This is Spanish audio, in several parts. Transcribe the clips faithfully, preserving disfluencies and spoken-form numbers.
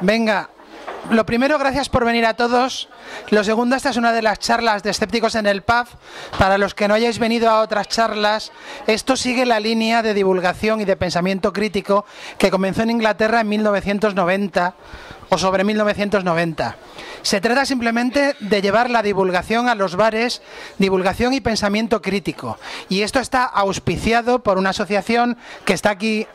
Venga. Lo primero, gracias por venir a todos. Lo segundo, esta es una de las charlas de Escépticos en el pub. Para los que no hayáis venido a otras charlas, esto sigue la línea de divulgación y de pensamiento crítico que comenzó en Inglaterra en mil novecientos noventa o sobre mil novecientos noventa. Se trata simplemente de llevar la divulgación a los bares, divulgación y pensamiento crítico. Y esto está auspiciado por una asociación que está aquí,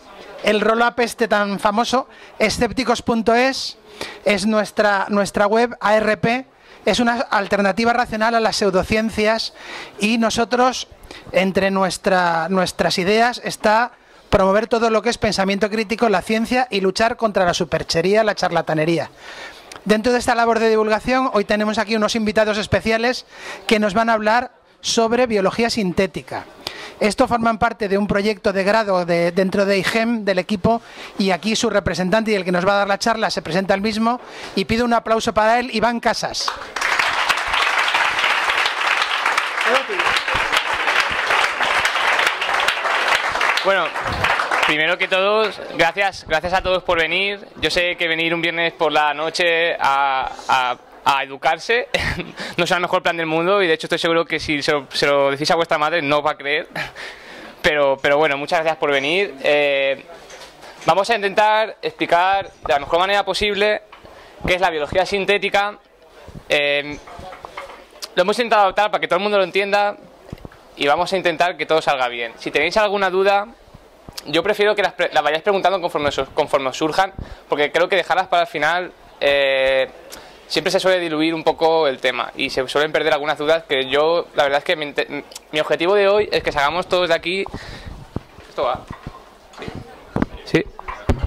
el roll-up este tan famoso, escépticos punto es. Es nuestra, nuestra web A R P, es una alternativa racional a las pseudociencias y nosotros, entre nuestra, nuestras ideas, está promover todo lo que es pensamiento crítico, la ciencia y luchar contra la superchería, la charlatanería. Dentro de esta labor de divulgación, hoy tenemos aquí unos invitados especiales que nos van a hablar sobre biología sintética. Esto forman parte de un proyecto de grado de, dentro de I G E M, del equipo, y aquí su representante y el que nos va a dar la charla se presenta el mismo, y pido un aplauso para él, Iván Casas. Bueno, primero que todo, gracias, gracias a todos por venir. Yo sé que venir un viernes por la noche a... a a educarse no es el mejor plan del mundo y de hecho estoy seguro que si se lo, se lo decís a vuestra madre no os va a creer, pero, pero bueno, muchas gracias por venir. Eh, vamos a intentar explicar de la mejor manera posible qué es la biología sintética. Eh, lo hemos intentado adaptar para que todo el mundo lo entienda y vamos a intentar que todo salga bien. Si tenéis alguna duda, yo prefiero que las, las vayáis preguntando conforme, conforme os surjan, porque creo que dejarlas para el final eh, siempre se suele diluir un poco el tema y se suelen perder algunas dudas que yo, la verdad es que mi, mi objetivo de hoy es que salgamos todos de aquí. ¿Esto va? Sí.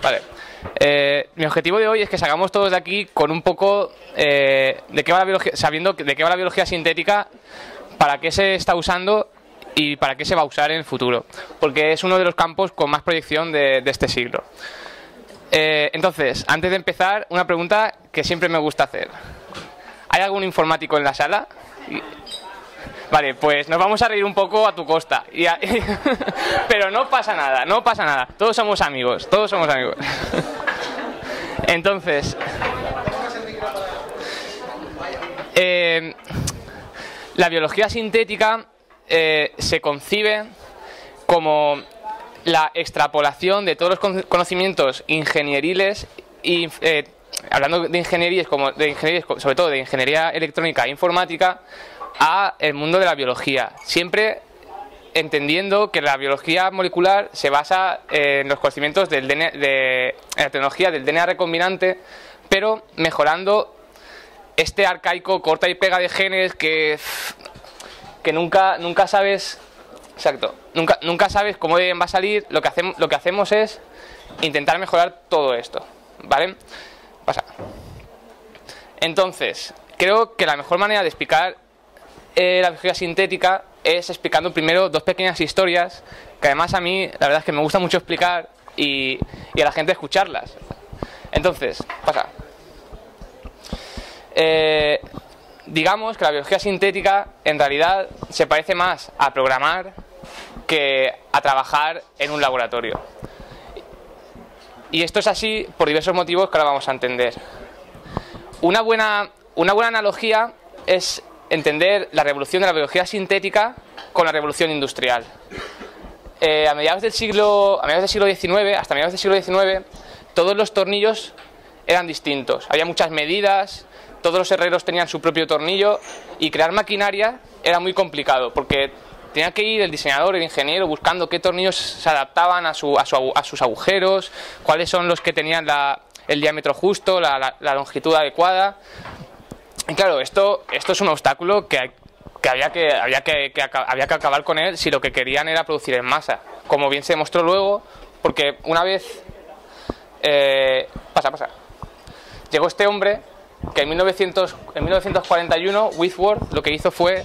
Vale. Eh, mi objetivo de hoy es que salgamos todos de aquí con un poco eh, de qué va la biología, sabiendo de qué va la biología sintética, para qué se está usando y para qué se va a usar en el futuro, porque es uno de los campos con más proyección de, de este siglo. Eh, entonces, antes de empezar, una pregunta que siempre me gusta hacer. ¿Hay algún informático en la sala? Vale, pues nos vamos a reír un poco a tu costa. Y a... Pero no pasa nada, no pasa nada. Todos somos amigos, todos somos amigos. Entonces... Eh, la biología sintética eh, se concibe como... la extrapolación de todos los conocimientos ingenieriles y eh, hablando de ingenierías como de ingenierías, sobre todo de ingeniería electrónica e informática, a el mundo de la biología, siempre entendiendo que la biología molecular se basa eh, en los conocimientos del D N A, de la tecnología del D N A recombinante, pero mejorando este arcaico corta y pega de genes que que nunca nunca sabes. Exacto. Nunca, nunca sabes cómo va a salir. Lo que, hacemos, lo que hacemos es intentar mejorar todo esto, ¿vale? Pasa. Entonces, creo que la mejor manera de explicar eh, la biología sintética es explicando primero dos pequeñas historias que además a mí, la verdad es que me gusta mucho explicar y, y a la gente escucharlas. Entonces, pasa. Eh... Digamos que la biología sintética en realidad se parece más a programar que a trabajar en un laboratorio. Y esto es así por diversos motivos que ahora vamos a entender. Una buena, una buena analogía es entender la revolución de la biología sintética con la revolución industrial. Eh, a mediados del siglo, a mediados del siglo diecinueve, hasta mediados del siglo diecinueve, todos los tornillos eran distintos. Había muchas medidas. Todos los herreros tenían su propio tornillo y crear maquinaria era muy complicado porque tenía que ir el diseñador, el ingeniero, buscando qué tornillos se adaptaban a, su, a, su, a sus agujeros, cuáles son los que tenían la, el diámetro justo, la, la, la longitud adecuada. Y claro, esto, esto es un obstáculo que, que, había, que, había, que, que acá, había que acabar con él si lo que querían era producir en masa, como bien se demostró luego, porque una vez... Eh, pasa, pasa. Llegó este hombre... que en, mil novecientos, en mil novecientos cuarenta y uno Whitworth lo que hizo fue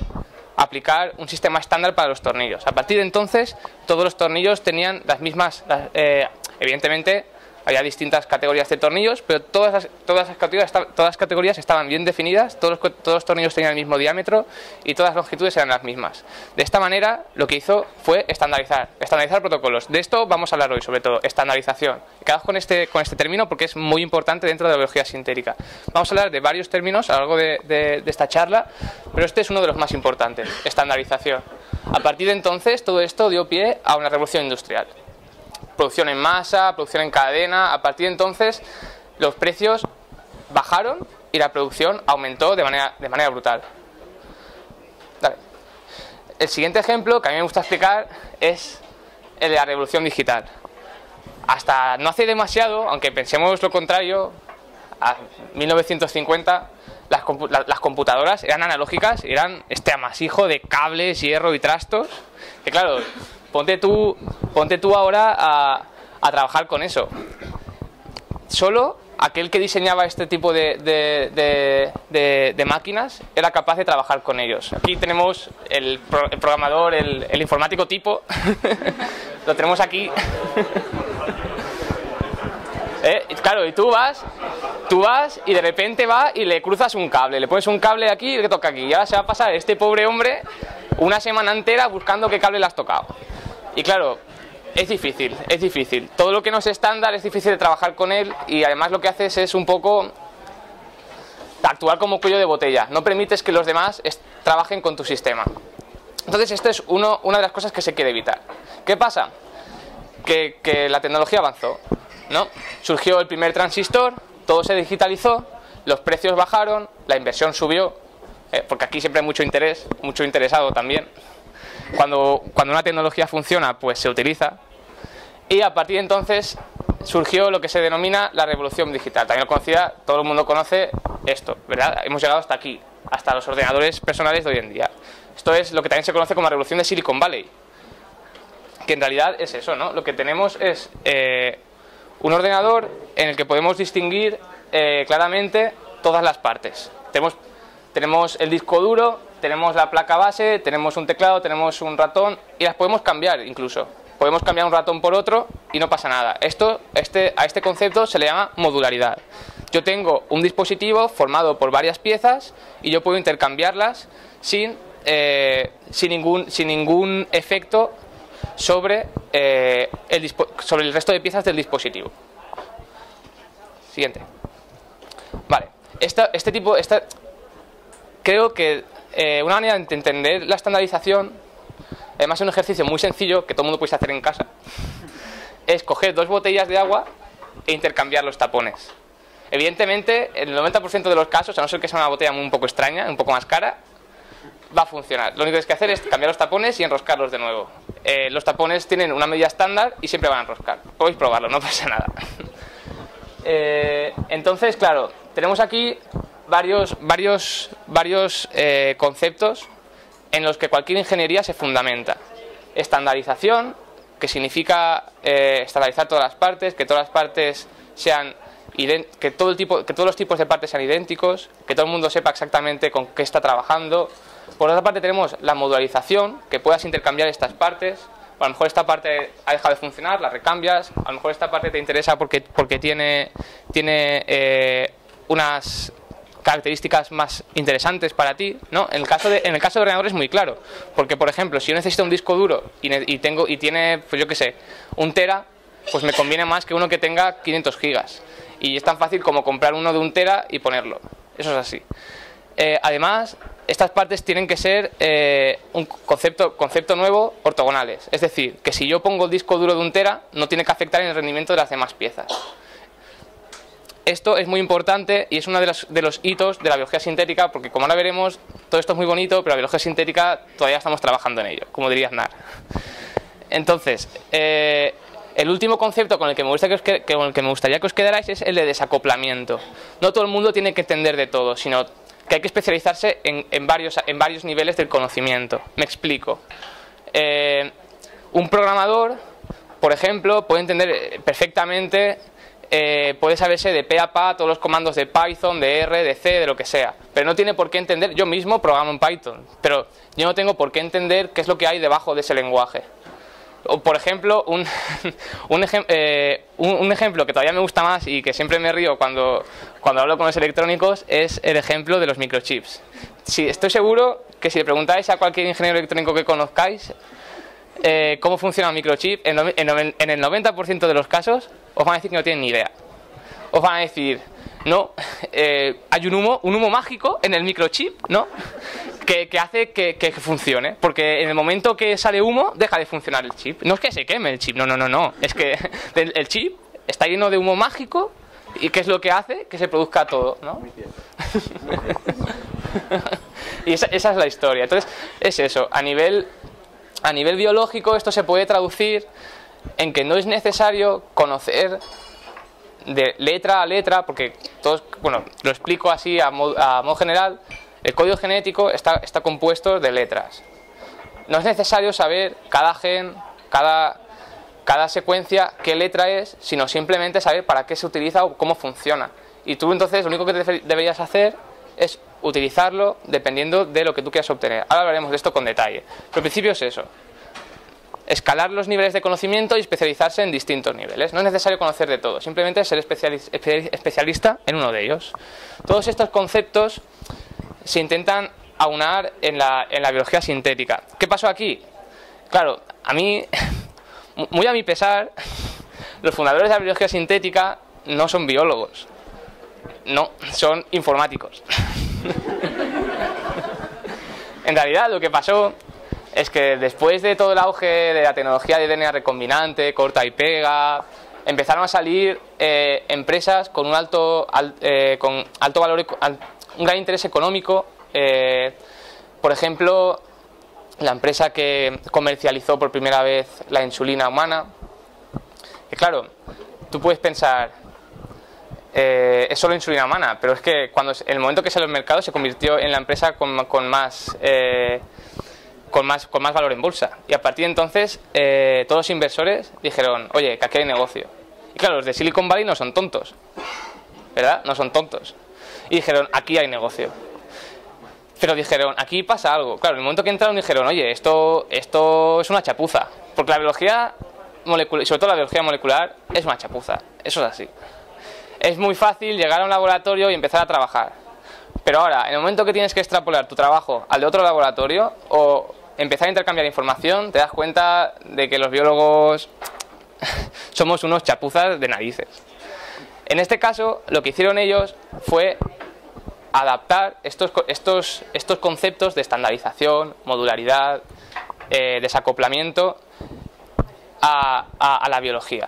aplicar un sistema estándar para los tornillos. A partir de entonces todos los tornillos tenían las mismas, las, eh, evidentemente había distintas categorías de tornillos, pero todas las, todas las categorías, todas las categorías estaban bien definidas, todos los, todos los tornillos tenían el mismo diámetro y todas las longitudes eran las mismas. De esta manera lo que hizo fue estandarizar, estandarizar protocolos. De esto vamos a hablar hoy, sobre todo, estandarización. Quedaos con este, con este término porque es muy importante dentro de la biología sintérica. Vamos a hablar de varios términos a lo largo de, de, de esta charla, pero este es uno de los más importantes, estandarización. A partir de entonces todo esto dio pie a una revolución industrial. Producción en masa, producción en cadena. A partir de entonces los precios bajaron y la producción aumentó de manera, de manera brutal. Dale. El siguiente ejemplo que a mí me gusta explicar es el de la revolución digital. Hasta no hace demasiado, aunque pensemos lo contrario, a mil novecientos cincuenta las, la, las computadoras eran analógicas, eran este amasijo de cables, hierro y trastos, que claro... Ponte tú, ponte tú ahora a, a trabajar con eso. Solo aquel que diseñaba este tipo de, de, de, de, de máquinas era capaz de trabajar con ellos. Aquí tenemos el, pro, el programador, el, el informático tipo. Lo tenemos aquí. ¿Eh? Claro, y tú vas, tú vas y de repente va y le cruzas un cable. Le pones un cable aquí y le toca aquí. Y ahora se va a pasar este pobre hombre una semana entera buscando qué cable le has tocado. Y claro, es difícil, es difícil. Todo lo que no es estándar es difícil de trabajar con él y además lo que haces es un poco actuar como cuello de botella. No permites que los demás trabajen con tu sistema. Entonces esto es uno, una de las cosas que se quiere evitar. ¿Qué pasa? Que, que la tecnología avanzó, ¿no? Surgió el primer transistor, todo se digitalizó, los precios bajaron, la inversión subió, eh, porque aquí siempre hay mucho interés, mucho interesado también. Cuando, cuando una tecnología funciona, pues se utiliza. Y a partir de entonces surgió lo que se denomina la revolución digital. También lo conocida, todo el mundo conoce esto, ¿verdad? Hemos llegado hasta aquí, hasta los ordenadores personales de hoy en día. Esto es lo que también se conoce como la revolución de Silicon Valley. Que en realidad es eso, ¿no? Lo que tenemos es eh, un ordenador en el que podemos distinguir eh, claramente todas las partes. Tenemos, tenemos el disco duro, tenemos la placa base, tenemos un teclado, tenemos un ratón y las podemos cambiar incluso. Podemos cambiar un ratón por otro y no pasa nada. Esto, este, a este concepto se le llama modularidad. Yo tengo un dispositivo formado por varias piezas y yo puedo intercambiarlas sin, eh, sin, ningún, sin ningún efecto sobre, eh, el, sobre el resto de piezas del dispositivo. Siguiente. Vale. Esta, este tipo... Esta, creo que... Eh, una manera de entender la estandarización, además es un ejercicio muy sencillo que todo el mundo puede hacer en casa, es coger dos botellas de agua e intercambiar los tapones. Evidentemente, en el noventa por ciento de los casos, a no ser que sea una botella un poco extraña, un poco más cara, va a funcionar. Lo único que tienes que hacer es cambiar los tapones y enroscarlos de nuevo. Eh, los tapones tienen una medida estándar y siempre van a enroscar. Podéis probarlo, no pasa nada. eh, entonces, claro, tenemos aquí... varios, varios, varios eh, conceptos en los que cualquier ingeniería se fundamenta. Estandarización, que significa eh, estandarizar todas las partes, que todas las partes sean que todo el tipo, que todos los tipos de partes sean idénticos, que todo el mundo sepa exactamente con qué está trabajando. Por otra parte tenemos la modularización, que puedas intercambiar estas partes. A lo mejor esta parte ha dejado de funcionar, la recambias. A lo mejor esta parte te interesa porque, porque tiene, tiene eh, unas... características más interesantes para ti, ¿no? En el caso de, en el caso de ordenador es muy claro, porque por ejemplo, si yo necesito un disco duro y, ne, y tengo y tiene, pues yo qué sé, un tera, pues me conviene más que uno que tenga quinientos gigas. Y es tan fácil como comprar uno de un tera y ponerlo. Eso es así. Eh, además, estas partes tienen que ser eh, un concepto concepto nuevo, ortogonales. Es decir, que si yo pongo el disco duro de un tera, no tiene que afectar en el rendimiento de las demás piezas. Esto es muy importante y es uno de los, de los hitos de la biología sintética, porque como ahora veremos, todo esto es muy bonito, pero la biología sintética todavía estamos trabajando en ello, como diría Aznar. Entonces, eh, el último concepto con el que me gusta que os que, con el que me gustaría que os quedarais es el de desacoplamiento. No todo el mundo tiene que entender de todo, sino que hay que especializarse en, en, varios, en varios niveles del conocimiento. Me explico. Eh, un programador, por ejemplo, puede entender perfectamente... Eh, puede saberse de pe a pa todos los comandos de Python, de erre, de ce, de lo que sea, pero no tiene por qué entender. Yo mismo programo en Python, pero yo no tengo por qué entender qué es lo que hay debajo de ese lenguaje. Por ejemplo, un, un, ejem eh, un, un ejemplo que todavía me gusta más y que siempre me río cuando, cuando hablo con los electrónicos es el ejemplo de los microchips. Sí, estoy seguro que si le preguntáis a cualquier ingeniero electrónico que conozcáis eh, cómo funciona un microchip, en, en, en el noventa por ciento de los casos os van a decir que no tienen ni idea. Os van a decir, no, eh, hay un humo, un humo mágico en el microchip, ¿no? Que, que hace que, que funcione, porque en el momento que sale humo deja de funcionar el chip. No es que se queme el chip, no, no, no, no. Es que el chip está lleno de humo mágico y que es lo que hace que se produzca todo, ¿no? Muy bien. Y esa, esa es la historia. Entonces, es eso. A nivel, a nivel biológico esto se puede traducir en que no es necesario conocer de letra a letra, porque todos, bueno, lo explico así a modo, a modo general. El código genético está, está compuesto de letras. No es necesario saber cada gen, cada, cada secuencia, qué letra es, sino simplemente saber para qué se utiliza o cómo funciona. Y tú entonces lo único que te deberías hacer es utilizarlo dependiendo de lo que tú quieras obtener. Ahora hablaremos de esto con detalle. Pero al principio es eso. Escalar los niveles de conocimiento y especializarse en distintos niveles. No es necesario conocer de todo, simplemente ser especialista en uno de ellos. Todos estos conceptos se intentan aunar en la, en la biología sintética. ¿Qué pasó aquí? Claro, a mí, muy a mi pesar, los fundadores de la biología sintética no son biólogos. No, son informáticos. En realidad lo que pasó es que después de todo el auge de la tecnología de D N A recombinante, corta y pega, empezaron a salir eh, empresas con un alto, al, eh, con alto valor, al, un gran interés económico. Eh, por ejemplo, la empresa que comercializó por primera vez la insulina humana. Que claro, tú puedes pensar, eh, es solo insulina humana, pero es que cuando en el momento que salió al mercado se convirtió en la empresa con, con más... Eh, Con más, con más valor en bolsa. Y a partir de entonces eh, todos los inversores dijeron, oye, que aquí hay negocio. Y claro, los de Silicon Valley no son tontos, ¿verdad? No son tontos. Y dijeron, aquí hay negocio. Pero dijeron, aquí pasa algo. Claro, en el momento que entraron dijeron, oye, esto, esto es una chapuza. Porque la biología molecular, y sobre todo la biología molecular, es una chapuza. Eso es así. Es muy fácil llegar a un laboratorio y empezar a trabajar. Pero ahora, en el momento que tienes que extrapolar tu trabajo al de otro laboratorio o empezar a intercambiar información, te das cuenta de que los biólogos somos unos chapuzas de narices. En este caso, lo que hicieron ellos fue adaptar estos, estos, estos conceptos de estandarización, modularidad, eh, desacoplamiento a, a, a la biología.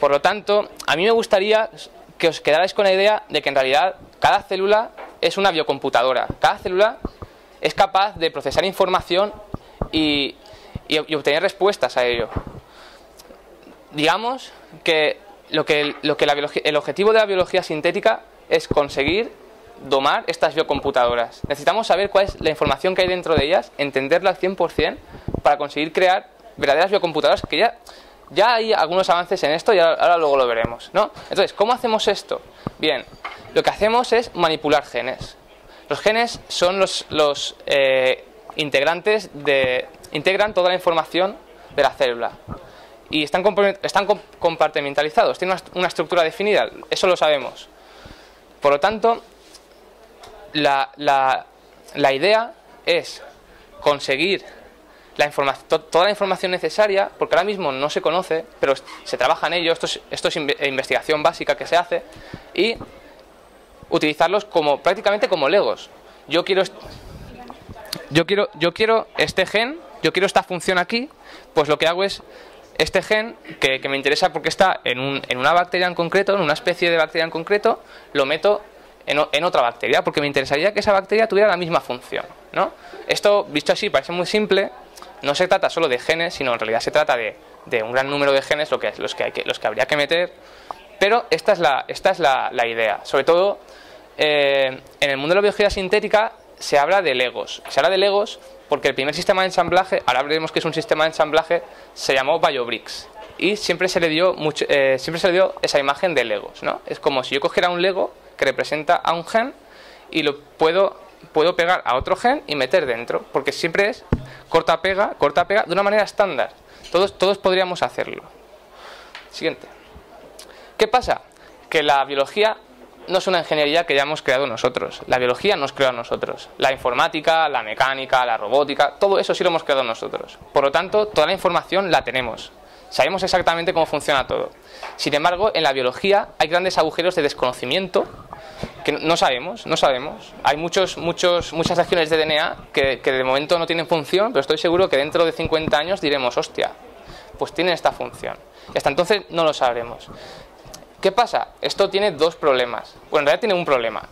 Por lo tanto, a mí me gustaría que os quedarais con la idea de que en realidad cada célula es una biocomputadora. Cada célula es capaz de procesar información y, y, y obtener respuestas a ello. Digamos que, lo que, lo que la biología, el objetivo de la biología sintética es conseguir domar estas biocomputadoras. Necesitamos saber cuál es la información que hay dentro de ellas, entenderla al cien por cien para conseguir crear verdaderas biocomputadoras, que ya, ya hay algunos avances en esto y ahora, ahora luego lo veremos, ¿no? Entonces, ¿cómo hacemos esto? Bien, lo que hacemos es manipular genes. Los genes son los, los eh, integrantes de, integran toda la información de la célula y están, están compartimentalizados, tienen una, una estructura definida, eso lo sabemos. Por lo tanto, la, la, la idea es conseguir la informa, to, toda la información necesaria, porque ahora mismo no se conoce, pero se trabaja en ello, esto es, esto es in, investigación básica que se hace, y utilizarlos como prácticamente como legos. Yo quiero, yo quiero, yo quiero este gen, yo quiero esta función aquí, pues lo que hago es este gen que, que me interesa porque está en, un, en una bacteria en concreto, en una especie de bacteria en concreto, lo meto en, en otra bacteria, porque me interesaría que esa bacteria tuviera la misma función, ¿no? Esto, visto así, parece muy simple. No se trata solo de genes, sino en realidad se trata de, de un gran número de genes, lo que, los, que hay que, los que habría que meter. Pero esta es la, esta es la, la idea. Sobre todo, eh, en el mundo de la biología sintética se habla de legos. Se habla de legos porque el primer sistema de ensamblaje, ahora veremos que es un sistema de ensamblaje, se llamó BioBricks. Y siempre se le dio, mucho, eh, siempre se le dio esa imagen de legos, ¿no? Es como si yo cogiera un lego que representa a un gen y lo puedo puedo pegar a otro gen y meter dentro, porque siempre es corta-pega, corta-pega, de una manera estándar. Todos, todos podríamos hacerlo. Siguiente. ¿Qué pasa? Que la biología no es una ingeniería que ya hemos creado nosotros. La biología nos crea a nosotros. La informática, la mecánica, la robótica, todo eso sí lo hemos creado nosotros. Por lo tanto, toda la información la tenemos. Sabemos exactamente cómo funciona todo. Sin embargo, en la biología hay grandes agujeros de desconocimiento que no sabemos, no sabemos. Hay muchos, muchos, muchas regiones de D N A que, que de momento no tienen función, pero estoy seguro que dentro de cincuenta años diremos, hostia, pues tienen esta función. Y hasta entonces no lo sabremos. ¿Qué pasa? Esto tiene dos problemas. Bueno, en realidad tiene un problema.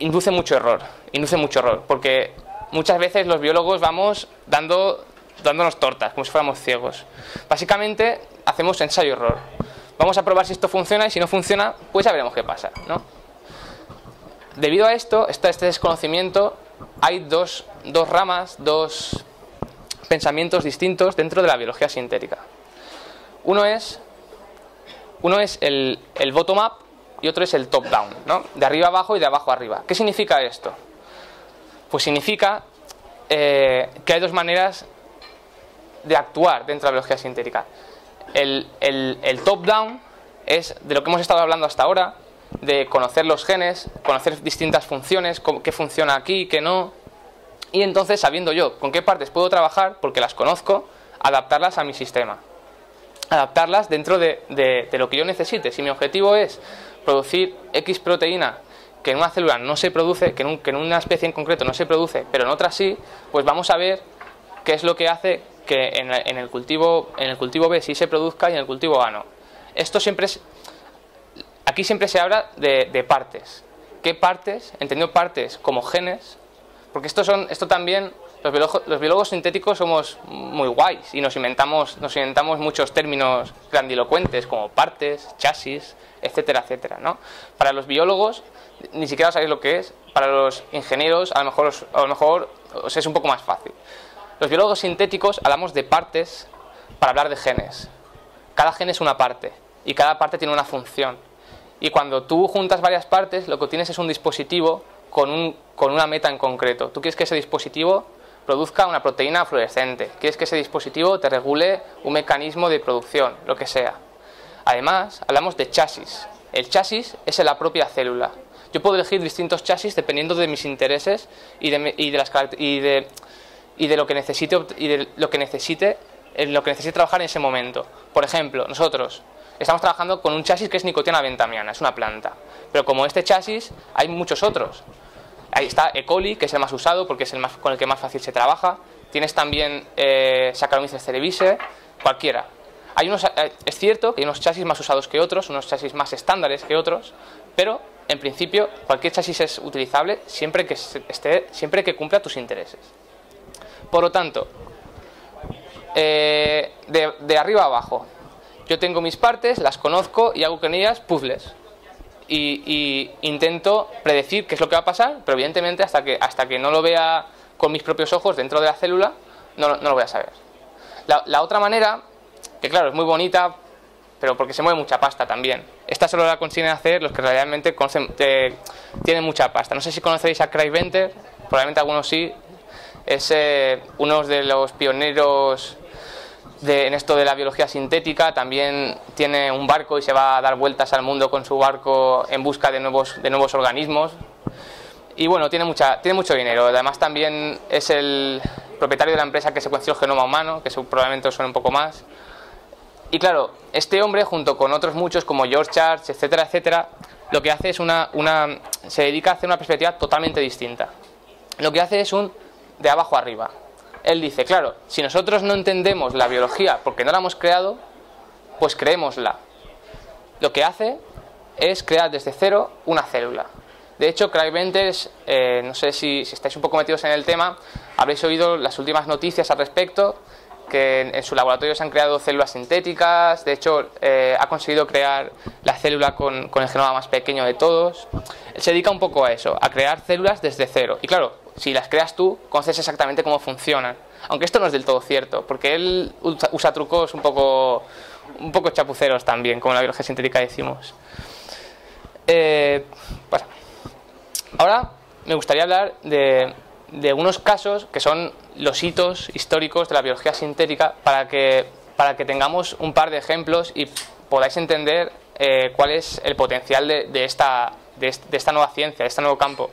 Induce mucho error, induce mucho error, porque muchas veces los biólogos vamos dando, dándonos tortas, como si fuéramos ciegos. Básicamente hacemos ensayo-error. Vamos a probar si esto funciona y si no funciona, pues ya veremos qué pasa, ¿no? Debido a esto, este desconocimiento, hay dos, dos ramas, dos pensamientos distintos dentro de la biología sintética. Uno es... Uno es el, el bottom-up y otro es el top-down, ¿no? De arriba abajo y de abajo arriba. ¿Qué significa esto? Pues significa eh, que hay dos maneras de actuar dentro de la biología sintética. El, el, el top-down es de lo que hemos estado hablando hasta ahora, de conocer los genes, conocer distintas funciones, qué funciona aquí, qué no. Y entonces, sabiendo yo con qué partes puedo trabajar, porque las conozco, adaptarlas a mi sistema. Adaptarlas dentro de, de, de lo que yo necesite. Si mi objetivo es producir X proteína que en una célula no se produce, que en, un, que en una especie en concreto no se produce, pero en otra sí, pues vamos a ver qué es lo que hace que en, en, el, cultivo, en el cultivo B sí se produzca y en el cultivo A no. Esto siempre es... Aquí siempre se habla de, de partes. ¿Qué partes? Entendido partes como genes, porque esto, son, esto también... Los biólogos, los biólogos sintéticos somos muy guays y nos inventamos, nos inventamos muchos términos grandilocuentes como partes, chasis, etcétera, etcétera, ¿no? Para los biólogos ni siquiera sabéis lo que es, para los ingenieros a lo mejor, a lo mejor os es un poco más fácil. Los biólogos sintéticos hablamos de partes para hablar de genes. Cada gen es una parte y cada parte tiene una función. Y cuando tú juntas varias partes, lo que tienes es un dispositivo con, un, con una meta en concreto. Tú quieres que ese dispositivo produzca una proteína fluorescente, quieres que ese dispositivo te regule un mecanismo de producción, lo que sea. Además, hablamos de chasis. El chasis es la propia célula. Yo puedo elegir distintos chasis dependiendo de mis intereses y de, y de, las, y de, y de lo que necesite y de lo que necesite, lo que necesite trabajar en ese momento. Por ejemplo, nosotros estamos trabajando con un chasis que es Nicotiana benthamiana, es una planta. Pero como este chasis, hay muchos otros. Ahí está E. coli, que es el más usado porque es el más, con el que más fácil se trabaja. Tienes también eh, Saccharomyces cerevisiae, cualquiera. Hay unos, eh, es cierto que hay unos chasis más usados que otros, unos chasis más estándares que otros, pero en principio cualquier chasis es utilizable siempre que, esté, siempre que cumpla tus intereses. Por lo tanto, eh, de, de arriba a abajo, yo tengo mis partes, las conozco y hago con ellas puzzles. Y, y intento predecir qué es lo que va a pasar, pero evidentemente hasta que, hasta que no lo vea con mis propios ojos dentro de la célula, no, no lo voy a saber. La, la otra manera, que claro, es muy bonita, pero porque se mueve mucha pasta también. Esta solo la consiguen hacer los que realmente conocen, eh, tienen mucha pasta. No sé si conoceréis a Craig Venter, probablemente algunos sí. Es eh, uno de los pioneros... De, en esto de la biología sintética. También tiene un barco y se va a dar vueltas al mundo con su barco en busca de nuevos, de nuevos organismos. Y bueno, tiene, mucha, tiene mucho dinero. Además también es el propietario de la empresa que secuenció el genoma humano, que probablemente os suene un poco más. Y claro, este hombre junto con otros muchos como George Church, etcétera, etcétera, lo que hace es una, una... se dedica a hacer una perspectiva totalmente distinta. Lo que hace es un de abajo arriba. Él dice, claro, si nosotros no entendemos la biología porque no la hemos creado, pues creémosla. Lo que hace es crear desde cero una célula. De hecho, Craig Venter, eh, no sé si, si estáis un poco metidos en el tema, habréis oído las últimas noticias al respecto, que en, en su laboratorio se han creado células sintéticas. De hecho, eh, ha conseguido crear la célula con, con el genoma más pequeño de todos. Él se dedica un poco a eso, a crear células desde cero. Y claro, si las creas tú, conoces exactamente cómo funcionan. Aunque esto no es del todo cierto, porque él usa, usa trucos un poco, un poco chapuceros también, como en la biología sintética decimos. Eh, bueno. Ahora me gustaría hablar de, de unos casos que son los hitos históricos de la biología sintética para que, para que tengamos un par de ejemplos y podáis entender eh, cuál es el potencial de, de, esta, de, de esta nueva ciencia, de este nuevo campo.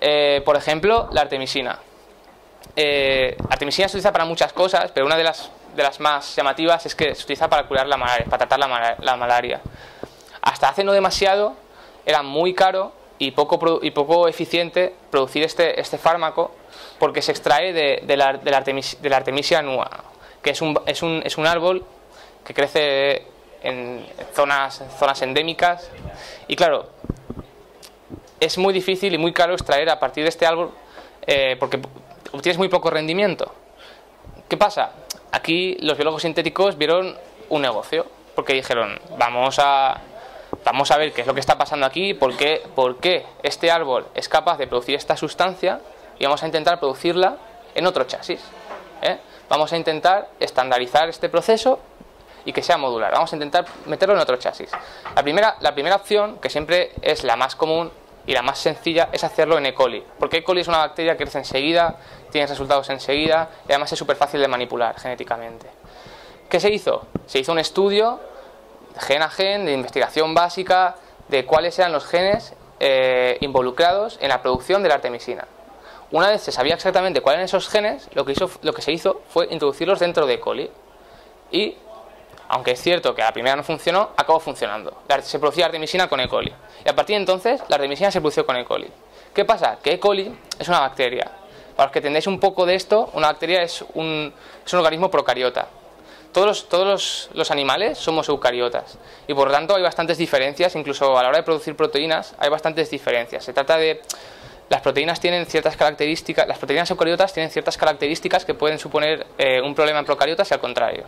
Eh, por ejemplo, la artemisina. Eh, artemisina se utiliza para muchas cosas, pero una de las, de las más llamativas es que se utiliza para curar la malaria, para tratar la, la malaria. Hasta hace no demasiado era muy caro y poco, y poco eficiente producir este, este fármaco porque se extrae de, de, la, de, la, artemis, de la artemisia annua, que es un, es, un, es un árbol que crece en zonas, zonas endémicas, y claro, es muy difícil y muy caro extraer a partir de este árbol eh, porque obtienes muy poco rendimiento. ¿Qué pasa? Aquí los biólogos sintéticos vieron un negocio porque dijeron, vamos a... Vamos a ver qué es lo que está pasando aquí, por qué, por qué este árbol es capaz de producir esta sustancia, y vamos a intentar producirla en otro chasis. ¿eh? Vamos a intentar estandarizar este proceso y que sea modular. Vamos a intentar meterlo en otro chasis. La primera, la primera opción, que siempre es la más común y la más sencilla, es hacerlo en E. coli. Porque E. coli es una bacteria que crece enseguida, tiene resultados enseguida y además es súper fácil de manipular genéticamente. ¿Qué se hizo? Se hizo un estudio gen a gen, de investigación básica de cuáles eran los genes eh, involucrados en la producción de la artemisina. Una vez se sabía exactamente cuáles eran esos genes, lo que, hizo, lo que se hizo fue introducirlos dentro de E. coli. Y, aunque es cierto que a la primera no funcionó, acabó funcionando. La, se producía artemisina con E. coli. Y a partir de entonces, la artemisina se produjo con E. coli. ¿Qué pasa? Que E. coli es una bacteria. Para los que entendáis un poco de esto, una bacteria es un, es un organismo procariota. Todos, los, todos los, los animales somos eucariotas y por lo tanto hay bastantes diferencias, incluso a la hora de producir proteínas hay bastantes diferencias. Se trata de... las proteínas tienen ciertas características, las proteínas eucariotas tienen ciertas características que pueden suponer eh, un problema en procariotas y al contrario.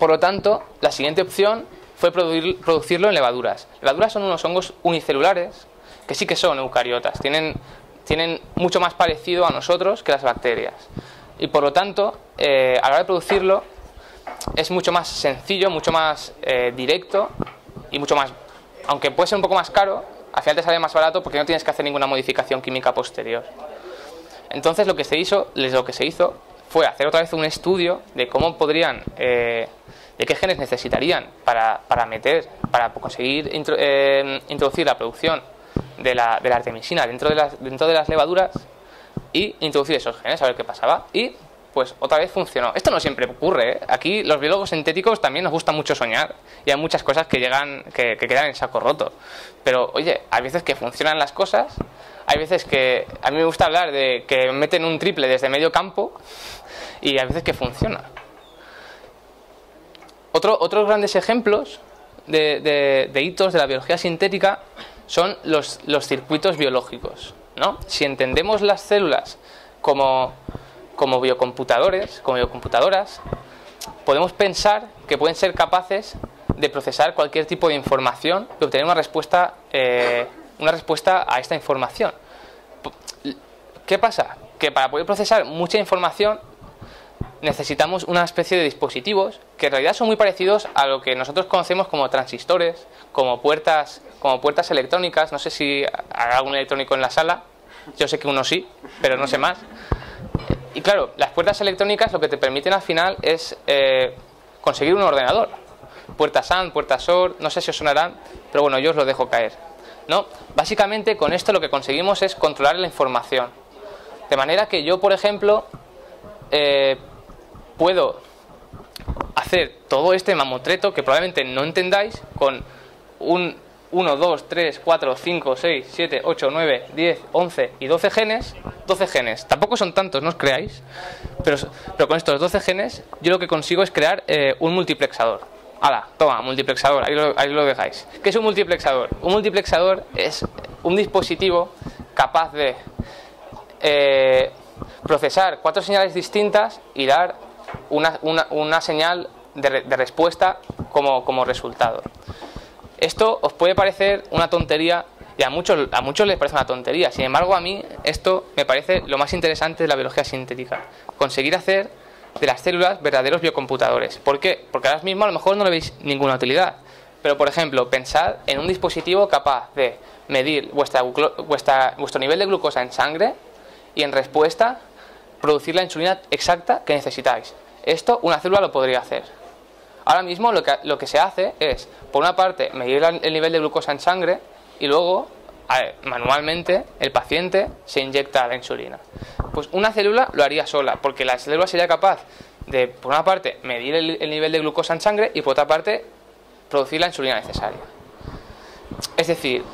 Por lo tanto, la siguiente opción fue producir, producirlo en levaduras. Levaduras son unos hongos unicelulares que sí que son eucariotas, tienen, tienen mucho más parecido a nosotros que las bacterias. Y por lo tanto, eh, a la hora de producirlo, es mucho más sencillo, mucho más eh, directo y mucho más... Aunque puede ser un poco más caro, al final te sale más barato porque no tienes que hacer ninguna modificación química posterior. Entonces lo que se hizo, lo que se hizo fue hacer otra vez un estudio de cómo podrían... Eh, de qué genes necesitarían para, para meter, para conseguir intro, eh, introducir la producción de la, de la artemisina dentro de las, dentro de las levaduras, y introducir esos genes, a ver qué pasaba. Y pues otra vez funcionó. Esto no siempre ocurre, ¿eh? Aquí los biólogos sintéticos también nos gusta mucho soñar y hay muchas cosas que llegan, que, que quedan en saco roto. Pero oye, hay veces que funcionan las cosas, hay veces que... A mí me gusta hablar de que meten un triple desde medio campo y hay veces que funciona. Otro, otros grandes ejemplos de, de, de hitos de la biología sintética son los, los circuitos biológicos, ¿no? Si entendemos las células como, como biocomputadores, como biocomputadoras, podemos pensar que pueden ser capaces de procesar cualquier tipo de información y obtener una respuesta, eh, una respuesta a esta información. ¿Qué pasa? Que para poder procesar mucha información necesitamos una especie de dispositivos que en realidad son muy parecidos a lo que nosotros conocemos como transistores, como puertas, como puertas electrónicas. No sé si hay algún electrónico en la sala, yo sé que uno sí, pero no sé más. Y claro, las puertas electrónicas lo que te permiten al final es eh, conseguir un ordenador. Puertas A N D, puertas O R, no sé si os sonarán, pero bueno, yo os lo dejo caer, ¿no? Básicamente con esto lo que conseguimos es controlar la información. De manera que yo, por ejemplo, eh, puedo hacer todo este mamotreto que probablemente no entendáis con un uno, dos, tres, cuatro, cinco, seis, siete, ocho, nueve, diez, once y doce genes. doce genes, tampoco son tantos, no os creáis, pero, pero con estos doce genes yo lo que consigo es crear eh, un multiplexador. ¡Hala! Toma, multiplexador, ahí lo, ahí lo dejáis. ¿Qué es un multiplexador? Un multiplexador es un dispositivo capaz de eh, procesar cuatro señales distintas y dar Una, una, una señal de, de respuesta como, como resultado. Esto os puede parecer una tontería y a muchos, a muchos les parece una tontería. Sin embargo, a mí esto me parece lo más interesante de la biología sintética. Conseguir hacer de las células verdaderos biocomputadores. ¿Por qué? Porque ahora mismo a lo mejor no le veis ninguna utilidad. Pero, por ejemplo, pensad en un dispositivo capaz de medir vuestra, vuestra, vuestro nivel de glucosa en sangre y, en respuesta, producir la insulina exacta que necesitáis. Esto una célula lo podría hacer. Ahora mismo lo que, lo que se hace es, por una parte, medir el nivel de glucosa en sangre y luego, manualmente, el paciente se inyecta la insulina. Pues una célula lo haría sola, porque la célula sería capaz de, por una parte, medir el, el nivel de glucosa en sangre y, por otra parte, producir la insulina necesaria. Es decir,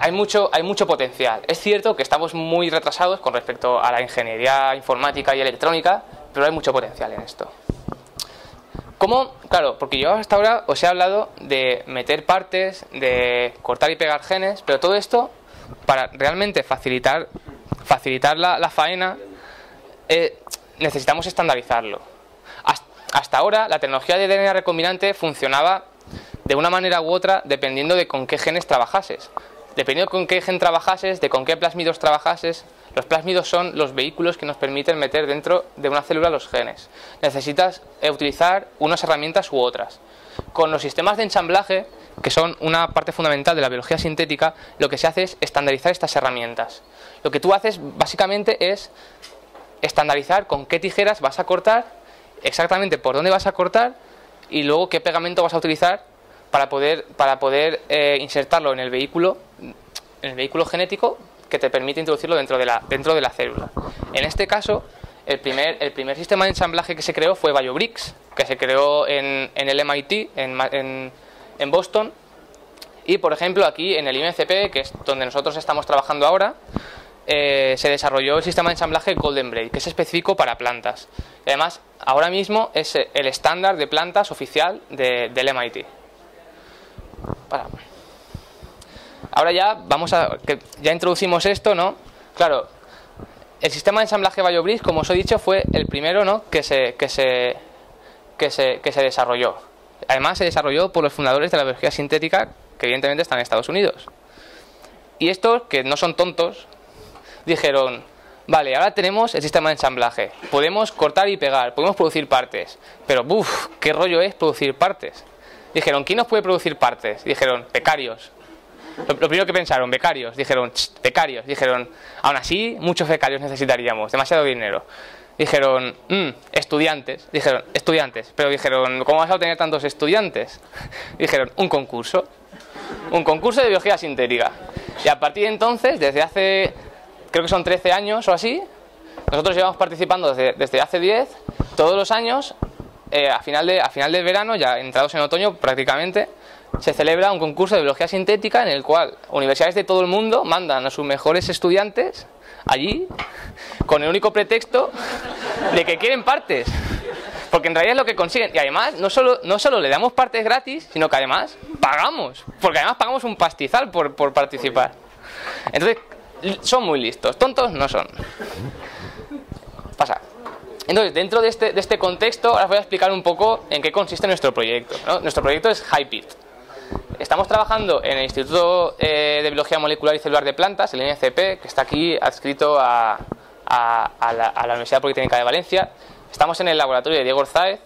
hay mucho, hay mucho potencial. Es cierto que estamos muy retrasados con respecto a la ingeniería informática y electrónica, pero hay mucho potencial en esto. ¿Cómo? Claro, porque yo hasta ahora os he hablado de meter partes, de cortar y pegar genes, pero todo esto, para realmente facilitar, facilitar la, la faena, eh, necesitamos estandarizarlo. Hasta, hasta ahora la tecnología de D N A recombinante funcionaba de una manera u otra dependiendo de con qué genes trabajases. Dependiendo con qué gen trabajases, de con qué plásmidos trabajases. Los plásmidos son los vehículos que nos permiten meter dentro de una célula los genes. Necesitas utilizar unas herramientas u otras. Con los sistemas de ensamblaje, que son una parte fundamental de la biología sintética, lo que se hace es estandarizar estas herramientas. Lo que tú haces básicamente es estandarizar con qué tijeras vas a cortar, exactamente por dónde vas a cortar y luego qué pegamento vas a utilizar para poder, para poder eh, insertarlo en el vehículo, en el vehículo genético que te permite introducirlo dentro de la, dentro de la célula. En este caso, el primer, el primer sistema de ensamblaje que se creó fue BioBricks, que se creó en, en el M I T, en, en, en Boston, y por ejemplo aquí en el I B M C P, que es donde nosotros estamos trabajando ahora, Eh, se desarrolló el sistema de ensamblaje GoldenBraid, que es específico para plantas. Y además, ahora mismo es el estándar de plantas oficial de, del M I T. Para. Ahora ya vamos a que ya introducimos esto, ¿no? Claro, el sistema de ensamblaje BioBricks, como os he dicho, fue el primero, ¿no?, que se que se que se que se desarrolló. Además, se desarrolló por los fundadores de la biología sintética, que evidentemente están en Estados Unidos. Y estos, que no son tontos, dijeron, vale, ahora tenemos el sistema de ensamblaje, podemos cortar y pegar, podemos producir partes, pero uff, qué rollo es producir partes. Dijeron, ¿quién nos puede producir partes? Dijeron, becarios. Lo, lo primero que pensaron, becarios. Dijeron, becarios. Dijeron, aún así, muchos becarios necesitaríamos, demasiado dinero. Dijeron, mmm, estudiantes. Dijeron, estudiantes. Pero dijeron, ¿cómo vas a obtener tantos estudiantes? Dijeron, un concurso. Un concurso de biología sintética. Y a partir de entonces, desde hace, creo que son trece años o así, nosotros llevamos participando desde, desde hace diez, todos los años, eh, a final de, a final de verano, ya entrados en otoño prácticamente, se celebra un concurso de biología sintética en el cual universidades de todo el mundo mandan a sus mejores estudiantes allí con el único pretexto de que quieren partes, porque en realidad es lo que consiguen. Y además, no solo, no solo le damos partes gratis, sino que además pagamos, porque además pagamos un pastizal por, por participar. Entonces, son muy listos, tontos no son. Pasa. Entonces, dentro de este, de este contexto, ahora os voy a explicar un poco en qué consiste nuestro proyecto, ¿no? Nuestro proyecto es HYPID. Estamos trabajando en el Instituto eh, de Biología Molecular y Celular de Plantas, el I N C P, que está aquí adscrito a, a, a, la, a la Universidad Politécnica de Valencia. Estamos en el laboratorio de Diego Orzaez,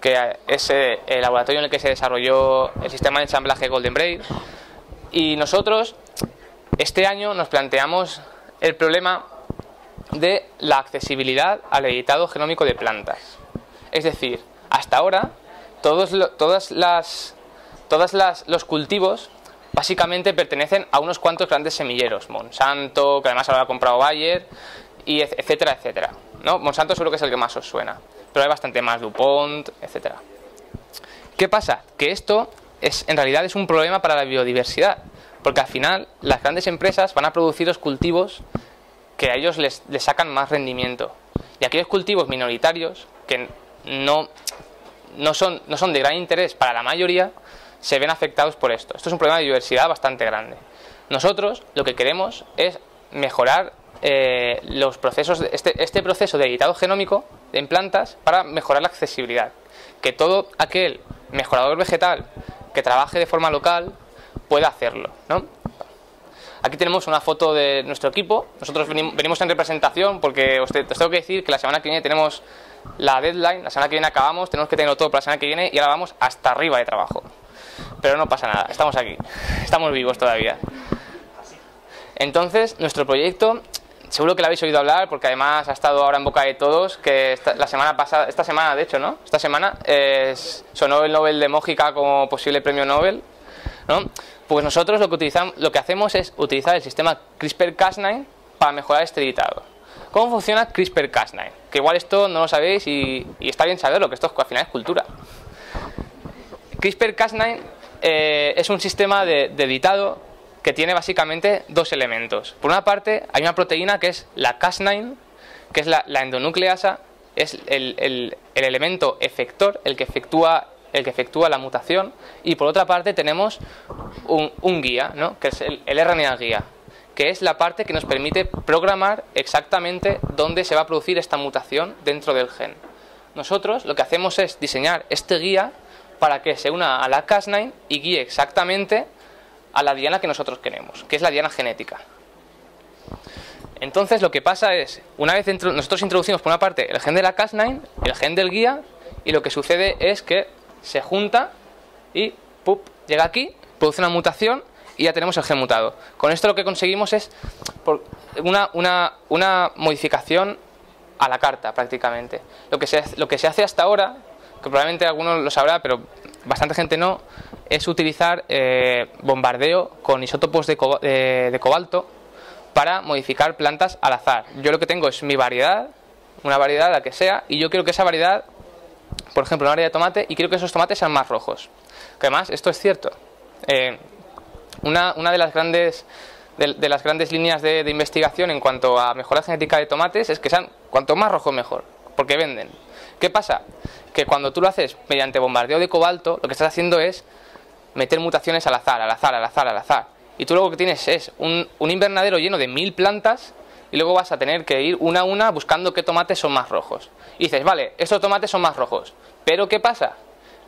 que es eh, el laboratorio en el que se desarrolló el sistema de ensamblaje GoldenBraid. Y nosotros, este año, nos planteamos el problema de la accesibilidad al editado genómico de plantas. Es decir, hasta ahora, todos lo, todas las, todas las, los cultivos básicamente pertenecen a unos cuantos grandes semilleros. Monsanto, que además ahora lo ha comprado Bayer, y etcétera, etcétera, ¿no? Monsanto seguro que es el que más os suena, pero hay bastante más, DuPont, etcétera. ¿Qué pasa? Que esto es, en realidad es un problema para la biodiversidad. Porque al final las grandes empresas van a producir los cultivos que a ellos les, les sacan más rendimiento. Y aquellos cultivos minoritarios que no, no, son, no son de gran interés para la mayoría se ven afectados por esto. Esto es un problema de diversidad bastante grande. Nosotros lo que queremos es mejorar eh, los procesos de este, este proceso de editado genómico en plantas para mejorar la accesibilidad. Que todo aquel mejorador vegetal que trabaje de forma local puede hacerlo, ¿no? Aquí tenemos una foto de nuestro equipo. Nosotros venimos en representación porque os tengo que decir que la semana que viene tenemos la deadline, la semana que viene acabamos, tenemos que tenerlo todo para la semana que viene y ahora vamos hasta arriba de trabajo. pero no pasa nada, estamos aquí, estamos vivos todavía. Entonces, nuestro proyecto, seguro que lo habéis oído hablar, porque además ha estado ahora en boca de todos, que esta, la semana pasada, esta semana de hecho, ¿no? Esta semana eh, sonó el Nobel de Mojica como posible premio Nobel, ¿no? Pues nosotros lo que, utilizamos, lo que hacemos es utilizar el sistema CRISPR Cas nueve para mejorar este editado. ¿Cómo funciona CRISPR Cas nueve? Que igual esto no lo sabéis y, y está bien saberlo, que esto al final es cultura. CRISPR Cas nueve eh, es un sistema de, de editado que tiene básicamente dos elementos. Por una parte hay una proteína que es la Cas nueve, que es la, la endonucleasa, es el, el, el elemento efector, el que efectúa el que efectúa la mutación, y por otra parte tenemos un, un guía, ¿no? Que es el, el R N A guía, que es la parte que nos permite programar exactamente dónde se va a producir esta mutación dentro del gen. Nosotros lo que hacemos es diseñar este guía para que se una a la Cas nueve y guíe exactamente a la diana que nosotros queremos, que es la diana genética. Entonces lo que pasa es, una vez dentro, nosotros introducimos por una parte el gen de la Cas nueve, el gen del guía, y lo que sucede es que se junta y ¡pup!, llega aquí, produce una mutación y ya tenemos el gen mutado. Con esto lo que conseguimos es una, una, una modificación a la carta prácticamente. Lo que se, lo que se hace hasta ahora, que probablemente alguno lo sabrá, pero bastante gente no, es utilizar eh, bombardeo con isótopos de, co de, de cobalto para modificar plantas al azar. Yo lo que tengo es mi variedad, una variedad la que sea, y yo quiero que esa variedad, por ejemplo, una variedad de tomate, y quiero que esos tomates sean más rojos. Que además, esto es cierto. Eh, una una de, las grandes, de, de las grandes líneas de, de investigación en cuanto a mejora genética de tomates es que sean cuanto más rojos mejor, porque venden. ¿Qué pasa? Que cuando tú lo haces mediante bombardeo de cobalto, lo que estás haciendo es meter mutaciones al azar, al azar, al azar, al azar. Y tú luego lo que tienes es un, un invernadero lleno de mil plantas, y luego vas a tener que ir una a una buscando qué tomates son más rojos. Y dices, vale, estos tomates son más rojos, pero ¿qué pasa?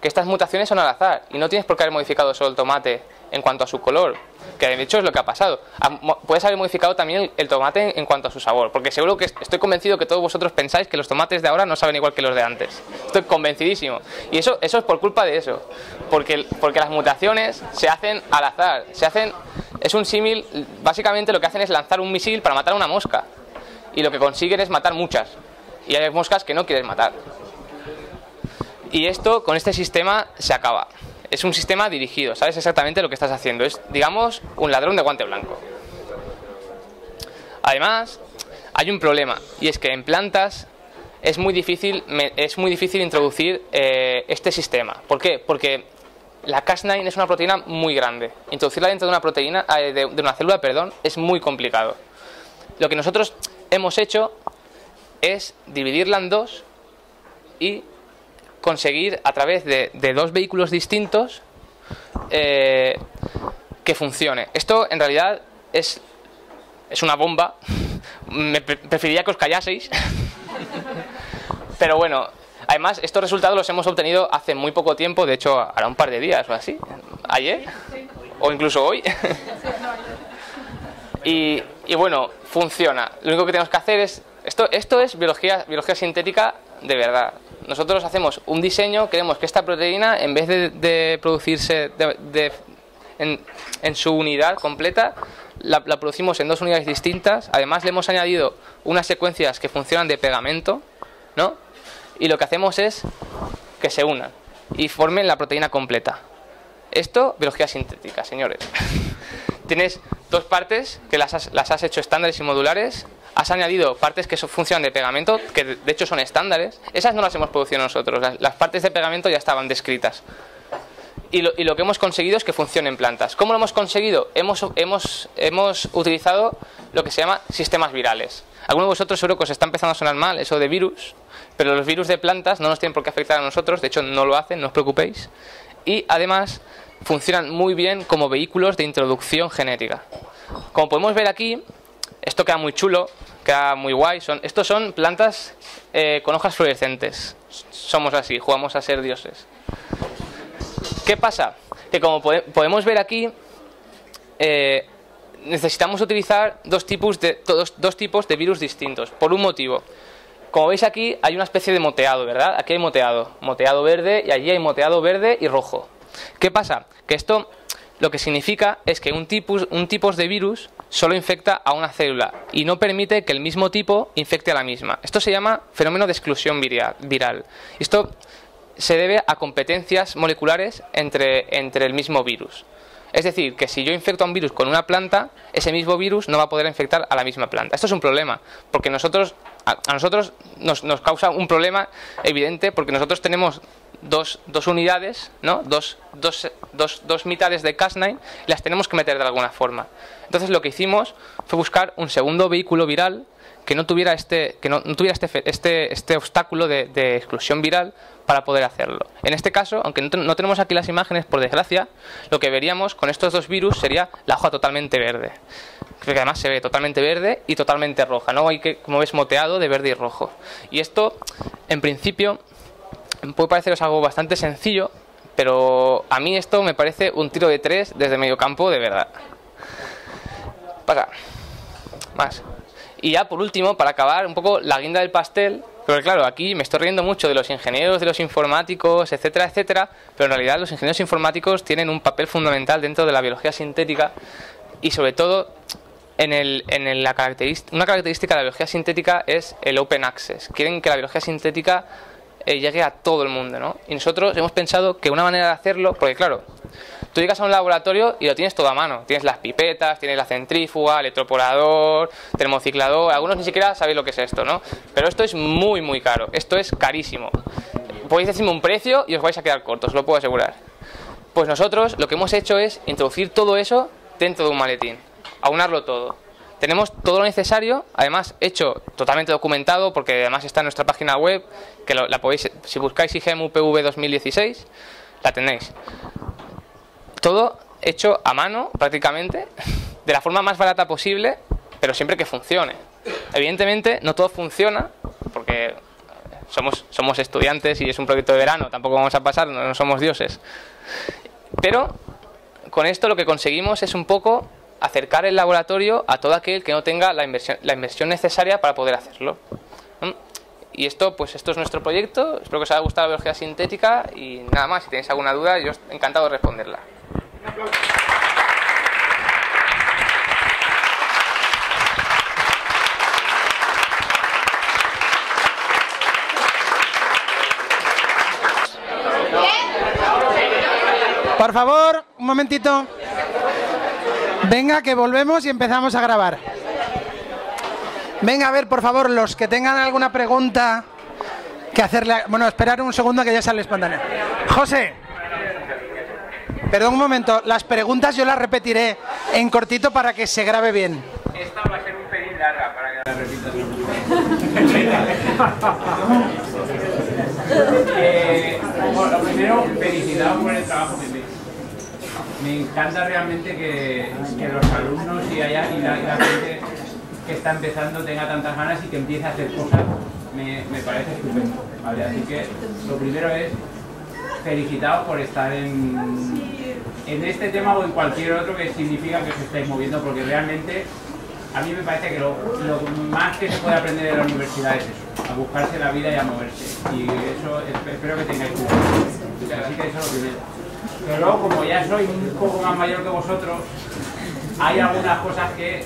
Que estas mutaciones son al azar, y no tienes por qué haber modificado solo el tomate en cuanto a su color, que de hecho es lo que ha pasado. Puedes haber modificado también el tomate en cuanto a su sabor, porque seguro que estoy convencido que todos vosotros pensáis que los tomates de ahora no saben igual que los de antes. Estoy convencidísimo. Y eso, eso es por culpa de eso, porque, porque las mutaciones se hacen al azar, se hacen... Es un símil, básicamente lo que hacen es lanzar un misil para matar a una mosca, y lo que consiguen es matar muchas, y hay moscas que no quieres matar. Y esto, con este sistema, se acaba. Es un sistema dirigido, sabes exactamente lo que estás haciendo, es, digamos, un ladrón de guante blanco. Además, hay un problema, y es que en plantas es muy difícil, es muy difícil introducir eh, este sistema. ¿Por qué? Porque la Cas nueve es una proteína muy grande. Introducirla dentro de una proteína, de una célula, perdón, es muy complicado. Lo que nosotros hemos hecho es dividirla en dos y conseguir a través de, de dos vehículos distintos eh, que funcione. Esto en realidad es, es una bomba. Me pre- preferiría que os callaseis. Pero bueno. Además, estos resultados los hemos obtenido hace muy poco tiempo, de hecho, hará un par de días o así, ayer, o incluso hoy. y, y bueno, funciona. Lo único que tenemos que hacer es... Esto, esto es biología, biología sintética de verdad. Nosotros hacemos un diseño, queremos que esta proteína, en vez de, de producirse de, de, en, en su unidad completa, la, la producimos en dos unidades distintas. Además, le hemos añadido unas secuencias que funcionan de pegamento, ¿no? Y lo que hacemos es que se unan y formen la proteína completa. Esto, biología sintética, señores. Tienes dos partes que las has, las has hecho estándares y modulares. Has añadido partes que funcionan de pegamento, que de hecho son estándares. Esas no las hemos producido nosotros. Las, las partes de pegamento ya estaban descritas. Y lo, y lo que hemos conseguido es que funcionen plantas. ¿Cómo lo hemos conseguido? Hemos, hemos, hemos utilizado lo que se llama sistemas virales. Algunos de vosotros seguro que os está empezando a sonar mal eso de virus, pero los virus de plantas no nos tienen por qué afectar a nosotros, de hecho no lo hacen, no os preocupéis. Y además funcionan muy bien como vehículos de introducción genética. Como podemos ver aquí, esto queda muy chulo, queda muy guay. Son, estos son plantas eh, con hojas fluorescentes. Somos así, jugamos a ser dioses. ¿Qué pasa? Que como pode- podemos ver aquí, eh, necesitamos utilizar dos tipos, de, dos, dos tipos de virus distintos, por un motivo. Como veis aquí hay una especie de moteado, ¿verdad? Aquí hay moteado, moteado verde, y allí hay moteado verde y rojo. ¿Qué pasa? Que esto lo que significa es que un tipo, un tipo de virus solo infecta a una célula y no permite que el mismo tipo infecte a la misma. Esto se llama fenómeno de exclusión viral. Esto se debe a competencias moleculares entre, entre el mismo virus. Es decir, que si yo infecto a un virus con una planta, ese mismo virus no va a poder infectar a la misma planta. Esto es un problema, porque nosotros, a, a nosotros nos, nos causa un problema evidente, porque nosotros tenemos dos, dos unidades, ¿no? dos, dos, dos, dos mitades de Cas nueve, y las tenemos que meter de alguna forma. Entonces lo que hicimos fue buscar un segundo vehículo viral que no tuviera este, que no, no tuviera este, este, este obstáculo de, de exclusión viral para poder hacerlo. En este caso, aunque no, no tenemos aquí las imágenes, por desgracia, lo que veríamos con estos dos virus sería la hoja totalmente verde. Creo que además se ve totalmente verde y totalmente roja, ¿no? Hay que, como ves, moteado de verde y rojo. Y esto, en principio, puede pareceros algo bastante sencillo, pero a mí esto me parece un tiro de tres desde medio campo, de verdad. Pasa. Más. Y ya por último, para acabar un poco la guinda del pastel, pero claro, aquí me estoy riendo mucho de los ingenieros, de los informáticos, etcétera, etcétera, pero en realidad los ingenieros informáticos tienen un papel fundamental dentro de la biología sintética y sobre todo en, el, en la característica, una característica de la biología sintética es el open access. Quieren que la biología sintética eh, llegue a todo el mundo, ¿no? Y nosotros hemos pensado que una manera de hacerlo, porque claro, tú llegas a un laboratorio y lo tienes todo a mano. Tienes las pipetas, tienes la centrífuga, electroporador, termociclador. Algunos ni siquiera sabéis lo que es esto, ¿no? Pero esto es muy, muy caro. Esto es carísimo. Podéis decirme un precio y os vais a quedar cortos, lo puedo asegurar. Pues nosotros lo que hemos hecho es introducir todo eso dentro de un maletín, aunarlo todo. Tenemos todo lo necesario, además hecho totalmente documentado, porque además está en nuestra página web, que lo, la podéis, si buscáis I G E M U P V dos mil dieciséis, la tenéis. Todo hecho a mano, prácticamente, de la forma más barata posible, pero siempre que funcione. Evidentemente, no todo funciona, porque somos, somos estudiantes y es un proyecto de verano, tampoco vamos a pasar, no, no somos dioses. Pero con esto lo que conseguimos es un poco acercar el laboratorio a todo aquel que no tenga la inversión, la inversión necesaria para poder hacerlo. Y esto, pues esto es nuestro proyecto, espero que os haya gustado la biología sintética y nada más, si tenéis alguna duda, yo encantado de responderla. Por favor, un momentito. Venga, que volvemos y empezamos a grabar. Venga, a ver, por favor, los que tengan alguna pregunta que hacerle... Bueno, esperar un segundo que ya sale espontánea. José. Perdón un momento, las preguntas yo las repetiré en cortito para que se grabe bien. Esta va a ser un pelín larga para que la repitas. eh, bueno, lo primero, felicidad por el trabajo que me Me encanta realmente que, que los alumnos y, allá, y, la, y la gente que está empezando tenga tantas ganas y que empiece a hacer cosas. Me, me parece estupendo. ¿Vale? Así que lo primero es... felicitados por estar en, en este tema o en cualquier otro que significa que os estáis moviendo, porque realmente a mí me parece que lo, lo más que se puede aprender en la universidad es eso, a buscarse la vida y a moverse, y eso espero que tengáis cuidado. Así que eso es lo primero. Pero luego, como ya soy un poco más mayor que vosotros, hay algunas cosas que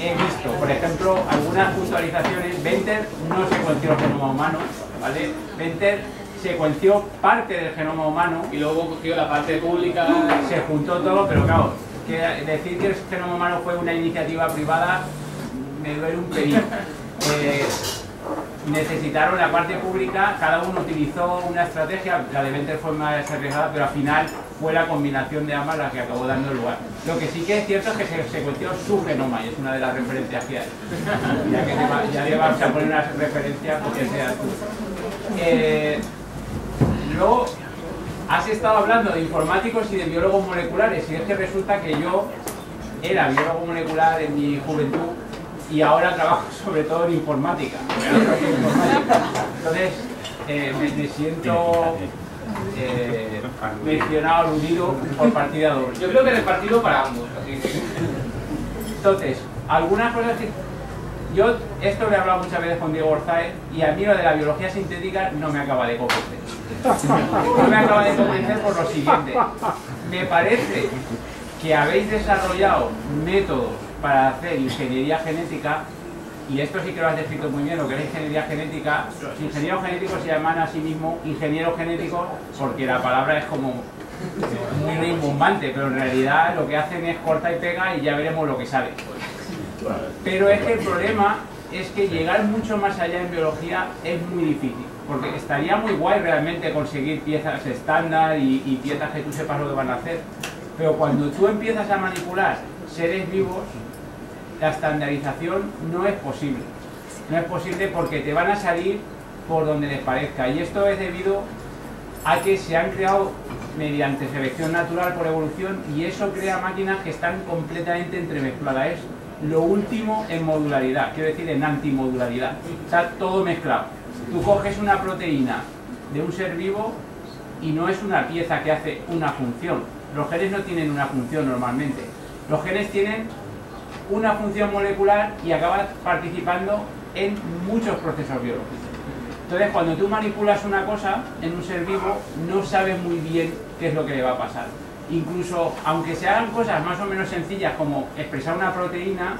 he visto, por ejemplo, algunas puntualizaciones. Venter no secuenció el genoma humano, ¿vale? Venter secuenció parte del genoma humano y luego cogió la parte pública, se juntó todo, pero claro, que decir que el genoma humano fue una iniciativa privada me duele un pelín. Eh, necesitaron la parte pública, cada uno utilizó una estrategia, la de Venter fue más arriesgada, pero al final fue la combinación de ambas la que acabó dando lugar. Lo que sí que es cierto es que se secuenció su genoma y es una de las referencias que hay. Ya que te va, ya le vas a poner una referencia porque sea tú. Eh, Luego, has estado hablando de informáticos y de biólogos moleculares, y es que resulta que yo era biólogo molecular en mi juventud y ahora trabajo sobre todo en informática. Entonces, eh, me, me siento eh, mencionado, aludido por partida doble. Yo creo que repartido para ambos. Así que... Entonces, algunas cosas que... Yo esto lo he hablado muchas veces con Diego Orzaez y a mí lo de la biología sintética no me acaba de convencer. No me acaba de convencer por lo siguiente. Me parece que habéis desarrollado métodos para hacer ingeniería genética, y esto sí que lo has descrito muy bien, lo que es ingeniería genética. Los ingenieros genéticos se llaman a sí mismos ingenieros genéticos porque la palabra es como muy rimbombante, pero en realidad lo que hacen es corta y pega y ya veremos lo que sale. Pero es que el problema es que llegar mucho más allá en biología es muy difícil, porque estaría muy guay realmente conseguir piezas estándar y, y piezas que tú sepas lo que van a hacer, pero cuando tú empiezas a manipular seres vivos, la estandarización no es posible. No es posible porque te van a salir por donde les parezca, y esto es debido a que se han creado mediante selección natural por evolución, y eso crea máquinas que están completamente entremezcladas. Es lo último en modularidad, quiero decir en antimodularidad, está todo mezclado. Tú coges una proteína de un ser vivo y no es una pieza que hace una función. Los genes no tienen una función normalmente. Los genes tienen una función molecular y acaban participando en muchos procesos biológicos. Entonces, cuando tú manipulas una cosa en un ser vivo, no sabes muy bien qué es lo que le va a pasar. Incluso, aunque se hagan cosas más o menos sencillas como expresar una proteína,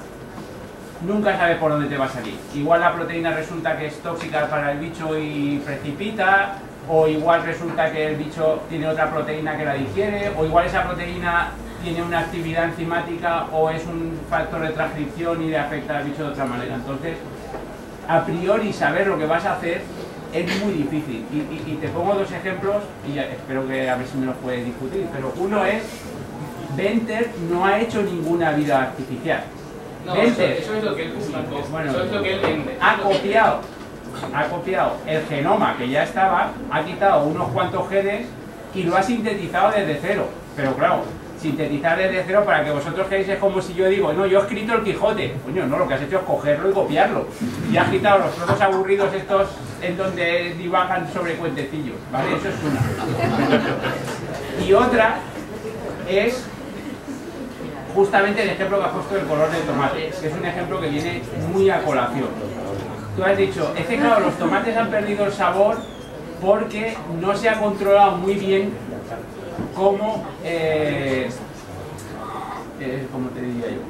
nunca sabes por dónde te va a salir. Igual la proteína resulta que es tóxica para el bicho y precipita, o igual resulta que el bicho tiene otra proteína que la digiere, o igual esa proteína tiene una actividad enzimática o es un factor de transcripción y le afecta al bicho de otra manera. Entonces, a priori saber lo que vas a hacer es muy difícil, y, y, y te pongo dos ejemplos y espero que a ver si me los puedes discutir. Pero uno es, Venter no ha hecho ninguna vida artificial. No, Venter, eso, eso es lo que él publicó. Bueno, eso es lo que él vende. Ha copiado, ha copiado el genoma que ya estaba, ha quitado unos cuantos genes y lo ha sintetizado desde cero. Pero claro, sintetizar desde cero, para que vosotros creáis, es como si yo digo, no, yo he escrito el Quijote. Coño, no, lo que has hecho es cogerlo y copiarlo. Y has quitado los trozos aburridos estos en donde divagan sobre cuentecillos, ¿vale? Eso es una. Y otra es justamente el ejemplo que has puesto del color del tomate, que es un ejemplo que viene muy a colación. Tú has dicho, es que claro, los tomates han perdido el sabor porque no se ha controlado muy bien cómo, eh, eh, ¿cómo te diría yo?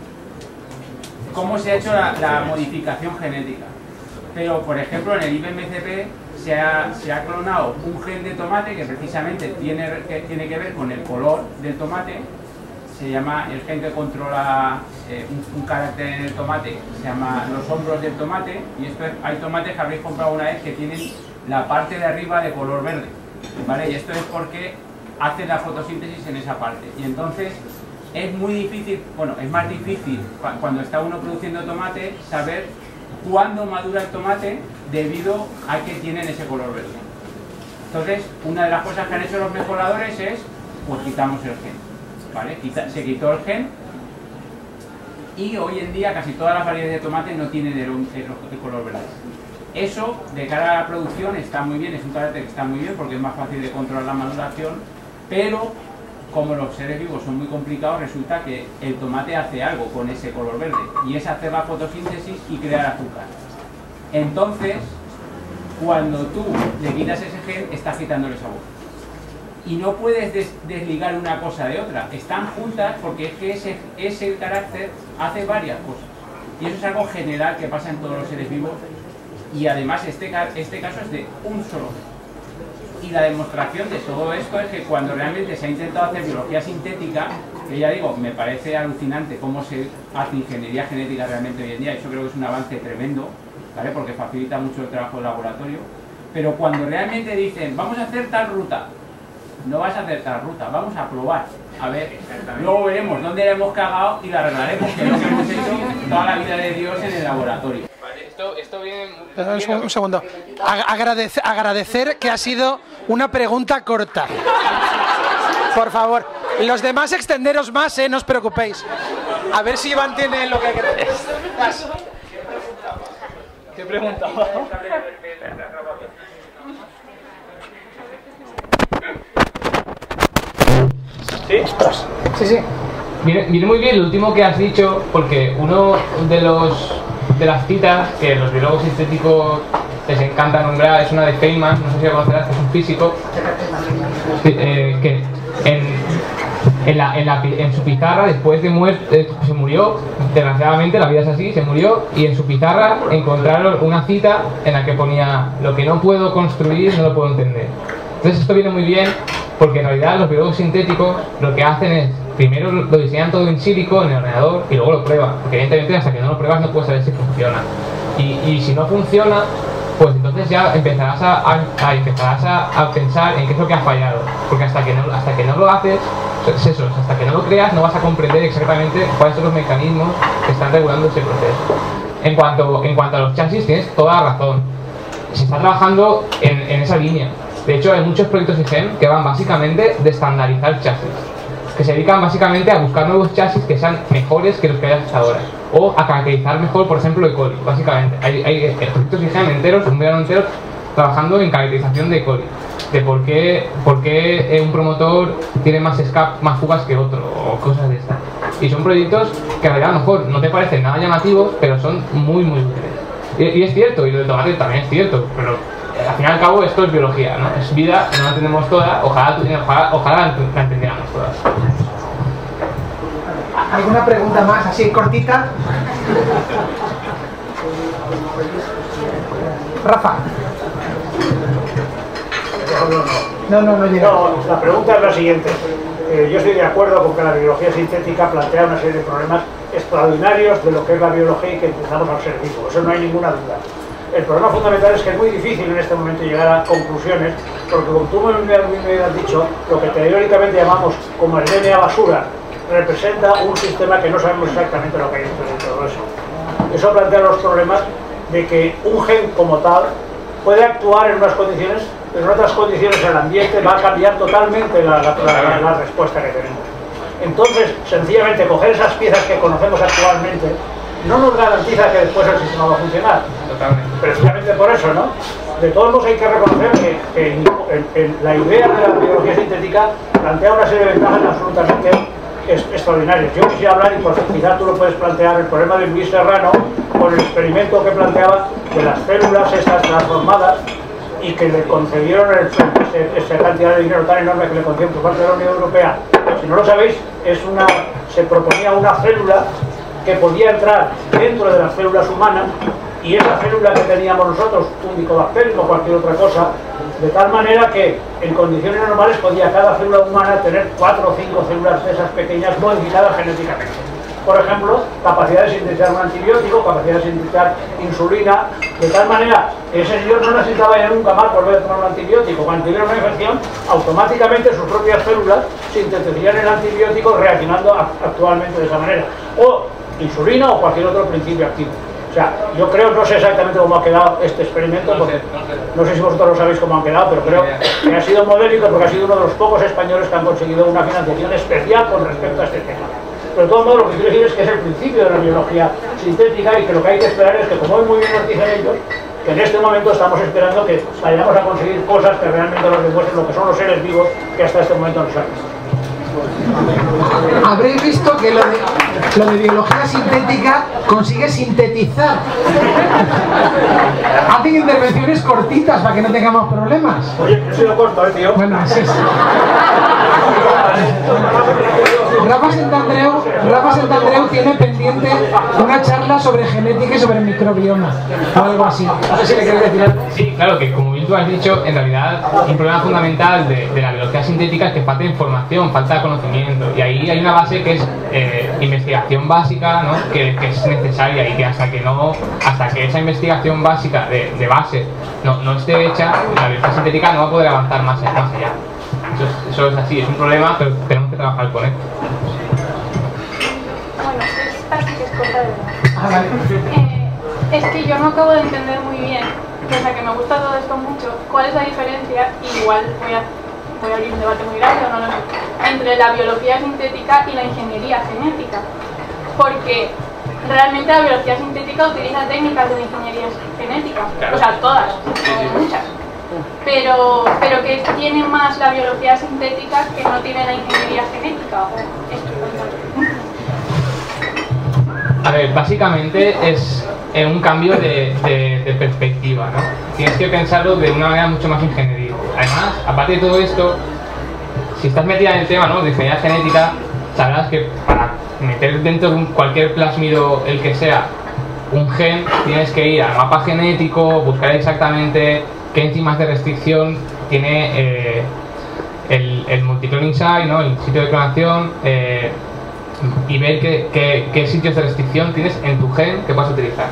cómo se ha hecho la, la modificación genética. Pero, por ejemplo, en el I B M C P se ha, se ha clonado un gen de tomate que precisamente tiene que, tiene que ver con el color del tomate. Se llama el gen que controla eh, un, un carácter en el tomate, se llama los hombros del tomate. Y esto es, hay tomates que habréis comprado una vez que tienen la parte de arriba de color verde, ¿vale? Y esto es porque hacen la fotosíntesis en esa parte. Y entonces es muy difícil, bueno, es más difícil cuando está uno produciendo tomate saber cuando madura el tomate debido a que tienen ese color verde. Entonces, una de las cosas que han hecho los mejoradores es, pues quitamos el gen, ¿vale? Se quitó el gen y hoy en día casi todas las variedades de tomate no tienen el, el, el color verde. Eso, de cara a la producción, está muy bien, es un carácter que está muy bien porque es más fácil de controlar la maduración, pero como los seres vivos son muy complicados, resulta que el tomate hace algo con ese color verde, y es hacer la fotosíntesis y crear azúcar. Entonces, cuando tú le quitas ese gen, estás quitándole sabor. Y no puedes des desligar una cosa de otra, están juntas porque es que ese, ese carácter hace varias cosas. Y eso es algo general que pasa en todos los seres vivos, y además este, este caso es de un solo gen. Y la demostración de todo esto es que cuando realmente se ha intentado hacer biología sintética, que ya digo, me parece alucinante cómo se hace ingeniería genética realmente hoy en día, eso creo que es un avance tremendo, ¿vale? Porque facilita mucho el trabajo de laboratorio. Pero cuando realmente dicen, vamos a hacer tal ruta, no vas a hacer tal ruta, vamos a probar, a ver, luego veremos dónde la hemos cagado y la arreglaremos, que es lo que hemos hecho toda la vida de Dios en el laboratorio. Esto, esto viene... un, un segundo. Agradece, agradecer que ha sido una pregunta corta. Por favor. Los demás extenderos más, ¿eh? No os preocupéis. A ver si Iván tiene lo que queréis. ¿Qué preguntaba? ¿Sí? Sí, sí. Mire, mire muy bien lo último que has dicho, porque uno de los... de las citas que los biólogos sintéticos les encanta nombrar es una de Feynman, no sé si la conocerás, que es un físico, eh, que en, en, la, en, la, en su pizarra, después de muerte, se murió, desgraciadamente la vida es así, se murió, y en su pizarra encontraron una cita en la que ponía: lo que no puedo construir no lo puedo entender. Entonces esto viene muy bien porque en realidad los biólogos sintéticos lo que hacen es, primero lo diseñan todo en sílico, en el ordenador, y luego lo prueban, porque evidentemente hasta que no lo pruebas no puedes saber si funciona. Y, y si no funciona, pues entonces ya empezarás a, a, a, empezarás a, a pensar en qué es lo que ha fallado, porque hasta que no, hasta que no lo haces, es eso, hasta que no lo creas no vas a comprender exactamente cuáles son los mecanismos que están regulando ese proceso. En cuanto, en cuanto a los chasis, tienes toda la razón, se está trabajando en, en esa línea. De hecho, hay muchos proyectos I G E M que van básicamente de estandarizar chasis, que se dedican básicamente a buscar nuevos chasis que sean mejores que los que hay hasta ahora, o a caracterizar mejor, por ejemplo, E. coli. Básicamente, hay, hay proyectos I G E M enteros, un verano entero, trabajando en caracterización de E. coli, de por qué, por qué un promotor tiene más escape, más fugas que otro, o cosas de estas. Y son proyectos que en realidad a lo mejor no te parecen nada llamativos, pero son muy, muy útiles. Y, y es cierto, y lo del tomate también es cierto, pero al fin y al cabo esto es biología, ¿no? Es vida, no la entendemos toda, ojalá, ojalá, ojalá la entendiéramos todas. ¿Alguna pregunta más, así cortita? Rafa. No, no, no, no, no, la pregunta es la siguiente. Eh, yo estoy de acuerdo con que la biología sintética plantea una serie de problemas extraordinarios de lo que es la biología y que empezamos al ser vivo, eso no hay ninguna duda. El problema fundamental es que es muy difícil en este momento llegar a conclusiones, porque como tú me has dicho, lo que teóricamente llamamos como el D N A a basura representa un sistema que no sabemos exactamente lo que hay dentro de todo eso. Eso plantea los problemas de que un gen como tal puede actuar en unas condiciones, pero en otras condiciones el ambiente va a cambiar totalmente la, la, la, la respuesta que tenemos. Entonces, sencillamente, coger esas piezas que conocemos actualmente no nos garantiza que después el sistema va a funcionar. Totalmente. Precisamente por eso, ¿no? De todos modos hay que reconocer que, que en, en, la idea de la biología sintética plantea una serie de ventajas absolutamente extraordinarias. Yo quisiera hablar, y por quizás tú lo puedes plantear, el problema de Luis Serrano con el experimento que planteaba de las células estas transformadas y que le concedieron esa cantidad de dinero tan enorme que le concedieron por parte de la Unión Europea. Si no lo sabéis, es una, se proponía una célula que podía entrar dentro de las células humanas, y esa célula que teníamos nosotros, un micobacterio o cualquier otra cosa, de tal manera que en condiciones normales podía cada célula humana tener cuatro o cinco células de esas pequeñas modificadas genéticamente. Por ejemplo, capacidad de sintetizar un antibiótico, capacidad de sintetizar insulina, de tal manera que ese señor no necesitaba ya nunca más volver a tomar un antibiótico. Cuando tuviera una infección, automáticamente sus propias células sintetizarían el antibiótico reaccionando actualmente de esa manera. O insulina o cualquier otro principio activo. O sea, yo creo, no sé exactamente cómo ha quedado este experimento, no sé, no sé si vosotros lo sabéis cómo han quedado, pero creo que ha sido modélico porque ha sido uno de los pocos españoles que han conseguido una financiación especial con respecto a este tema. Pero de todos modos, lo que quiero decir es que es el principio de la biología sintética y que lo que hay que esperar es que, como hoy muy bien nos dicen ellos, que en este momento estamos esperando que vayamos a conseguir cosas que realmente nos demuestren lo que son los seres vivos que hasta este momento no sabemos. Habréis visto que lo de, lo de biología sintética consigue sintetizar. Hacen intervenciones cortitas para que no tengamos problemas. Oye, yo soy lo corto, ¿eh, tío? Bueno, es eso. Rafa Santandreu, Rafa Santandreu tiene pendiente una charla sobre genética y sobre microbioma, o algo así. No sé si le quieres decir algo. Sí, claro, que como bien tú has dicho, en realidad un problema fundamental de, de la biología sintética es que falta información, falta conocimiento. Y ahí hay una base que es eh, investigación básica, ¿no? que, que es necesaria y que hasta que no, hasta que esa investigación básica de, de base no, no esté hecha, la biología sintética no va a poder avanzar más, más allá. Eso, eso es así, es un problema, pero tenemos que trabajar con él. Ah, vale. eh, es que yo no acabo de entender muy bien, pese a que me gusta todo esto mucho, cuál es la diferencia, igual voy a, voy a abrir un debate muy grande, no lo sé, entre la biología sintética y la ingeniería genética, porque realmente la biología sintética utiliza técnicas de ingeniería genética, claro. O sea, todas, o muchas, pero, pero que tiene más la biología sintética que no tiene la ingeniería genética, o esto. A ver, básicamente es, eh, un cambio de, de, de perspectiva, ¿no? Tienes que pensarlo de una manera mucho más ingenieril. Además, aparte de todo esto, si estás metida en el tema, ¿no?, de ingeniería genética, sabrás que para meter dentro de un, cualquier plásmido, el que sea, un gen, tienes que ir al mapa genético, buscar exactamente qué enzimas de restricción tiene eh, el, el multicloning site, ¿no?, el sitio de clonación, eh, y ver qué, qué, qué sitios de restricción tienes en tu gen que puedas utilizar.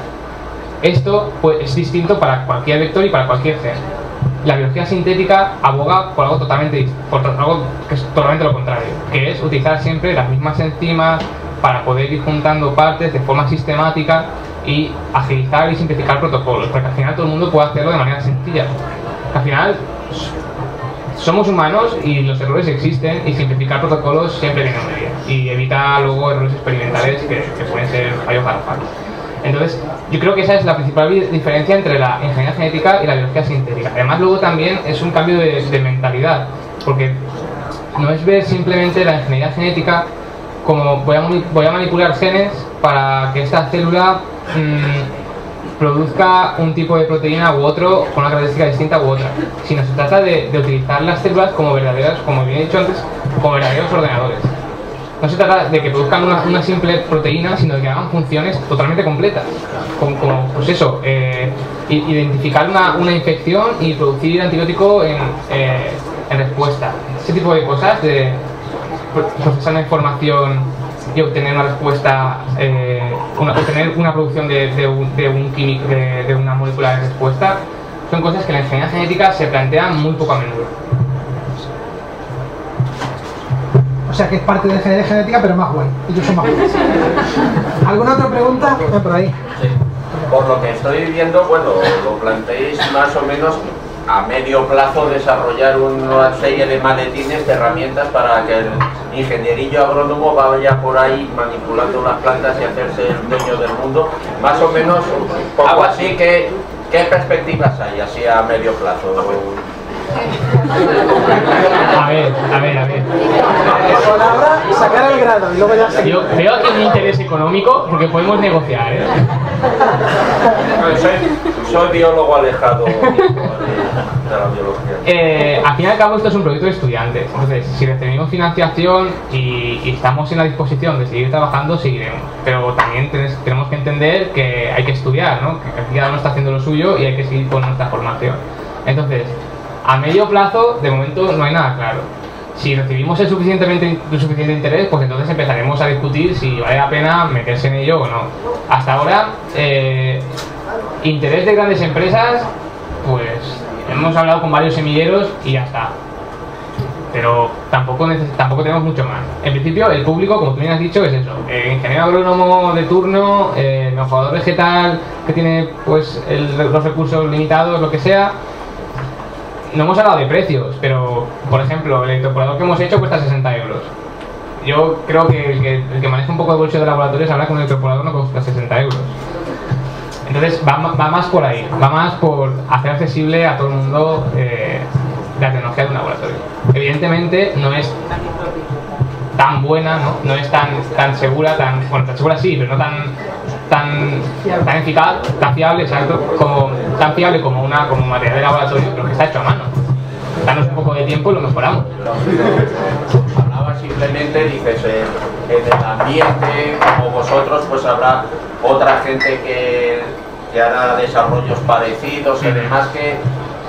Esto pues, es distinto para cualquier vector y para cualquier gen. La biología sintética aboga por algo totalmente, por algo que es totalmente lo contrario, que es utilizar siempre las mismas enzimas para poder ir juntando partes de forma sistemática y agilizar y simplificar protocolos, para que al final todo el mundo pueda hacerlo de manera sencilla. Al final somos humanos y los errores existen, y simplificar protocolos siempre viene muy bien y evita luego errores experimentales que, que pueden ser fallos garrafales. Entonces, yo creo que esa es la principal diferencia entre la ingeniería genética y la biología sintética. Además, luego también es un cambio de, de mentalidad, porque no es ver simplemente la ingeniería genética como voy a, voy a manipular genes para que esta célula mmm, produzca un tipo de proteína u otro con una característica distinta u otra, sino se trata de, de utilizar las células como verdaderas, como bien he dicho antes, como verdaderos ordenadores. No se trata de que produzcan una, una simple proteína, sino de que hagan funciones totalmente completas, como, como pues eso, eh, identificar una, una infección y producir antibiótico en, eh, en respuesta. Ese tipo de cosas, de procesar la información y obtener una respuesta, eh, una, obtener una producción de, de, un, de, un químico, de, de una molécula de respuesta, son cosas que en la ingeniería genética se plantean muy poco a menudo. O sea, que es parte de ingeniería genética, pero más guay. Ellos son más guay. ¿Alguna otra pregunta? Eh, por ahí. Sí. Por lo que estoy viendo, bueno, lo planteéis más o menos a medio plazo desarrollar una serie de maletines, de herramientas para que el ingenierillo agrónomo vaya por ahí manipulando las plantas y hacerse el dueño del mundo. Más o menos, algo así, que, ¿qué perspectivas hay así a medio plazo? A ver, a ver, a ver. Palabra, sacar el grado y luego ya se... Yo veo que es un interés económico porque podemos negociar, ¿eh? No, soy, soy biólogo alejado de la biología. Eh, al fin y al cabo esto es un proyecto de estudiantes. Entonces, si recibimos financiación y, y estamos en la disposición de seguir trabajando, seguiremos. Pero también tenés, tenemos que entender que hay que estudiar, ¿no? Que cada uno está haciendo lo suyo y hay que seguir con nuestra formación. Entonces, a medio plazo, de momento, no hay nada claro. Si recibimos el, suficientemente, el suficiente interés, pues entonces empezaremos a discutir si vale la pena meterse en ello o no. Hasta ahora, eh, interés de grandes empresas, pues hemos hablado con varios semilleros y ya está. Pero tampoco, tampoco tenemos mucho más. En principio, el público, como tú bien has dicho, es eso. Eh, ingeniero agrónomo de turno, eh, mejorado vegetal, que tiene pues el, los recursos limitados, lo que sea. No hemos hablado de precios, pero, por ejemplo, el electroporador que hemos hecho cuesta sesenta euros. Yo creo que el que, el que maneja un poco de bolsillo de laboratorio sabrá que un electroporador no cuesta sesenta euros. Entonces, va, va más por ahí, va más por hacer accesible a todo el mundo eh, la tecnología de un laboratorio. Evidentemente, no es tan buena, no, no es tan, tan segura, tan, bueno, tan segura sí, pero no tan... Tan, tan eficaz, tan fiable, exacto, como, tan fiable como una como material de laboratorio, pero que está hecho a mano. Danos un poco de tiempo y lo mejoramos. Hablaba simplemente, dices, eh, en el ambiente, como vosotros, pues habrá otra gente que, que hará desarrollos parecidos y demás. Que,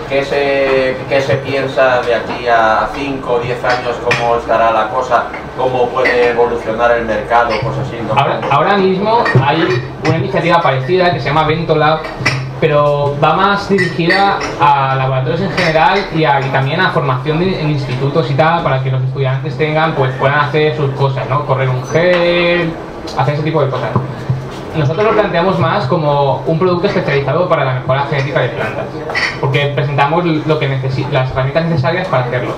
que se, que se piensa de aquí a cinco o diez años, cómo estará la cosa, cómo puede evolucionar el mercado, cosas así, ¿no? Ahora, ahora mismo hay una iniciativa parecida que se llama Ventolab, pero va más dirigida a laboratorios en general y, a, y también a formación de, en institutos y tal, para que los estudiantes tengan, pues puedan hacer sus cosas, ¿no? Correr un gel, hacer ese tipo de cosas. Nosotros lo planteamos más como un producto especializado para la mejora genética de plantas, porque presentamos lo que las herramientas necesarias para hacerlo.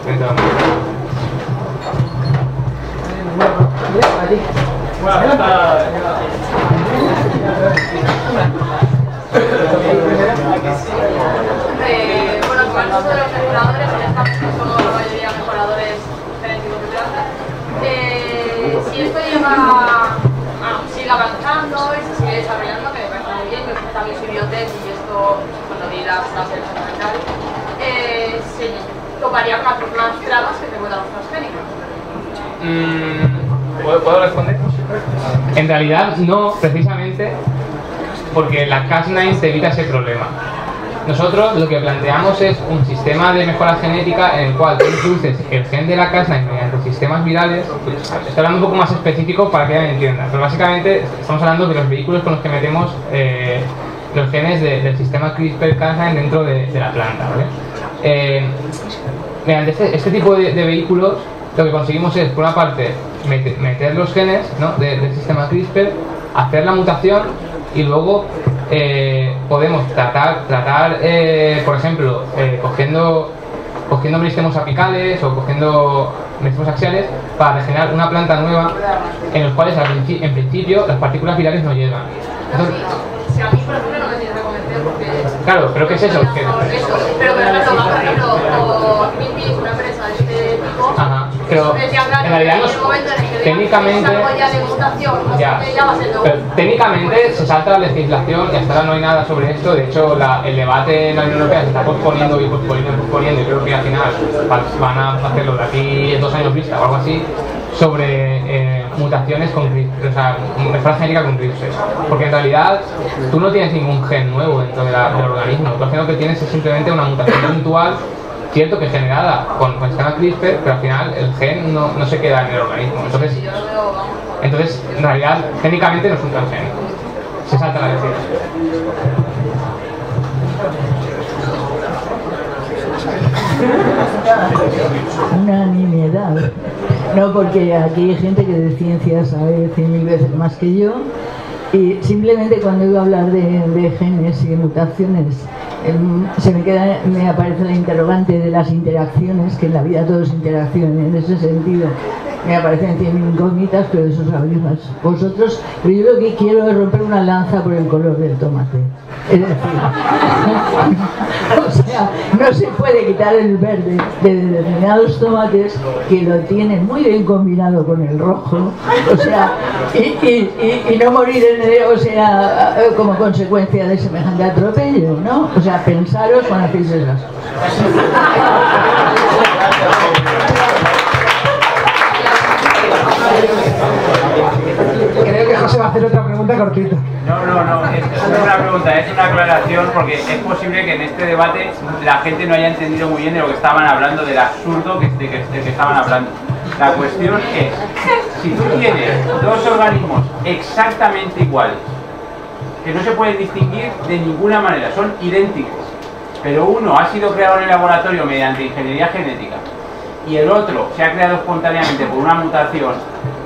Eh, bueno, como nosotros los mejoradores, en esta parte somos la mayoría mejoradores genéticos de plantas. Eh, si esto lleva... sigue avanzando y se sigue desarrollando, que me parece muy bien, que tres, y esto cuando di las bases fundamentales, eh, se toparía con las trabas que tengo de los transgénicos. Mm, ¿puedo, ¿Puedo responder? En realidad no, precisamente porque la Cas nueve se evita ese problema. Nosotros lo que planteamos es un sistema de mejora genética en el cual tú introduces el gen de la Cas nueve mediante sistemas virales. Estoy hablando un poco más específico para que ya me entiendan, pero básicamente estamos hablando de los vehículos con los que metemos eh, los genes de, del sistema CRISPR Cas nueve dentro de, de la planta, ¿vale? Eh, mediante este, este tipo de, de vehículos lo que conseguimos es, por una parte, meter, meter los genes, ¿no?, de, del sistema CRISPR, hacer la mutación y luego eh, podemos tratar, tratar eh, por ejemplo, eh, cogiendo, cogiendo meristemos apicales o cogiendo meristemos axiales para regenerar una planta nueva en los cuales en principio las partículas virales no llegan. Entonces, si a mí, por ejemplo, no me tienes que convencer porque... Claro, pero ¿qué es eso? Que... Pero, por ejemplo, por ejemplo, o Greenpeace, una empresa de este tipo... Ajá. Pero en realidad los, técnicamente ya, pero técnicamente se salta la legislación y hasta ahora no hay nada sobre esto. De hecho, la, el debate en la Unión Europea se está posponiendo y posponiendo y posponiendo, y creo que al final van a hacerlo de aquí dos años vista o algo así, sobre eh, mutaciones con CRISPR, o sea, mejora genética con CRISPR, porque en realidad tú no tienes ningún gen nuevo dentro de la, del organismo. Lo que tienes es simplemente una mutación puntual, cierto que generada con, con el sistema CRISPR, pero al final el gen no, no se queda en el organismo. Entonces, entonces en realidad, técnicamente no es un transgénico. Se salta la decisión. Una nimiedad. No, porque aquí hay gente que de ciencia sabe cien mil veces más que yo. Y simplemente cuando oigo hablar de, de genes y de mutaciones, se me queda, me aparece la interrogante de las interacciones, que en la vida todo es interacción, en ese sentido me aparecen cien incógnitas, pero eso sabéis más vosotros. Pero yo lo que quiero es romper una lanza por el color del tomate, es decir, o sea, no se puede quitar el verde de determinados tomates que lo tienen muy bien combinado con el rojo, o sea, y, y, y, y no morir en, o sea, como consecuencia de semejante atropello, ¿no? O sea, pensaros cuando hacéis esas cosas. Creo que José va a hacer otra pregunta cortita. No, no, no, es, es una pregunta, es una aclaración, porque es posible que en este debate la gente no haya entendido muy bien de lo que estaban hablando, del absurdo que, de, de que estaban hablando. La cuestión es, si tú tienes dos organismos exactamente iguales, que no se pueden distinguir de ninguna manera, son idénticos, pero uno ha sido creado en el laboratorio mediante ingeniería genética y el otro se ha creado espontáneamente por una mutación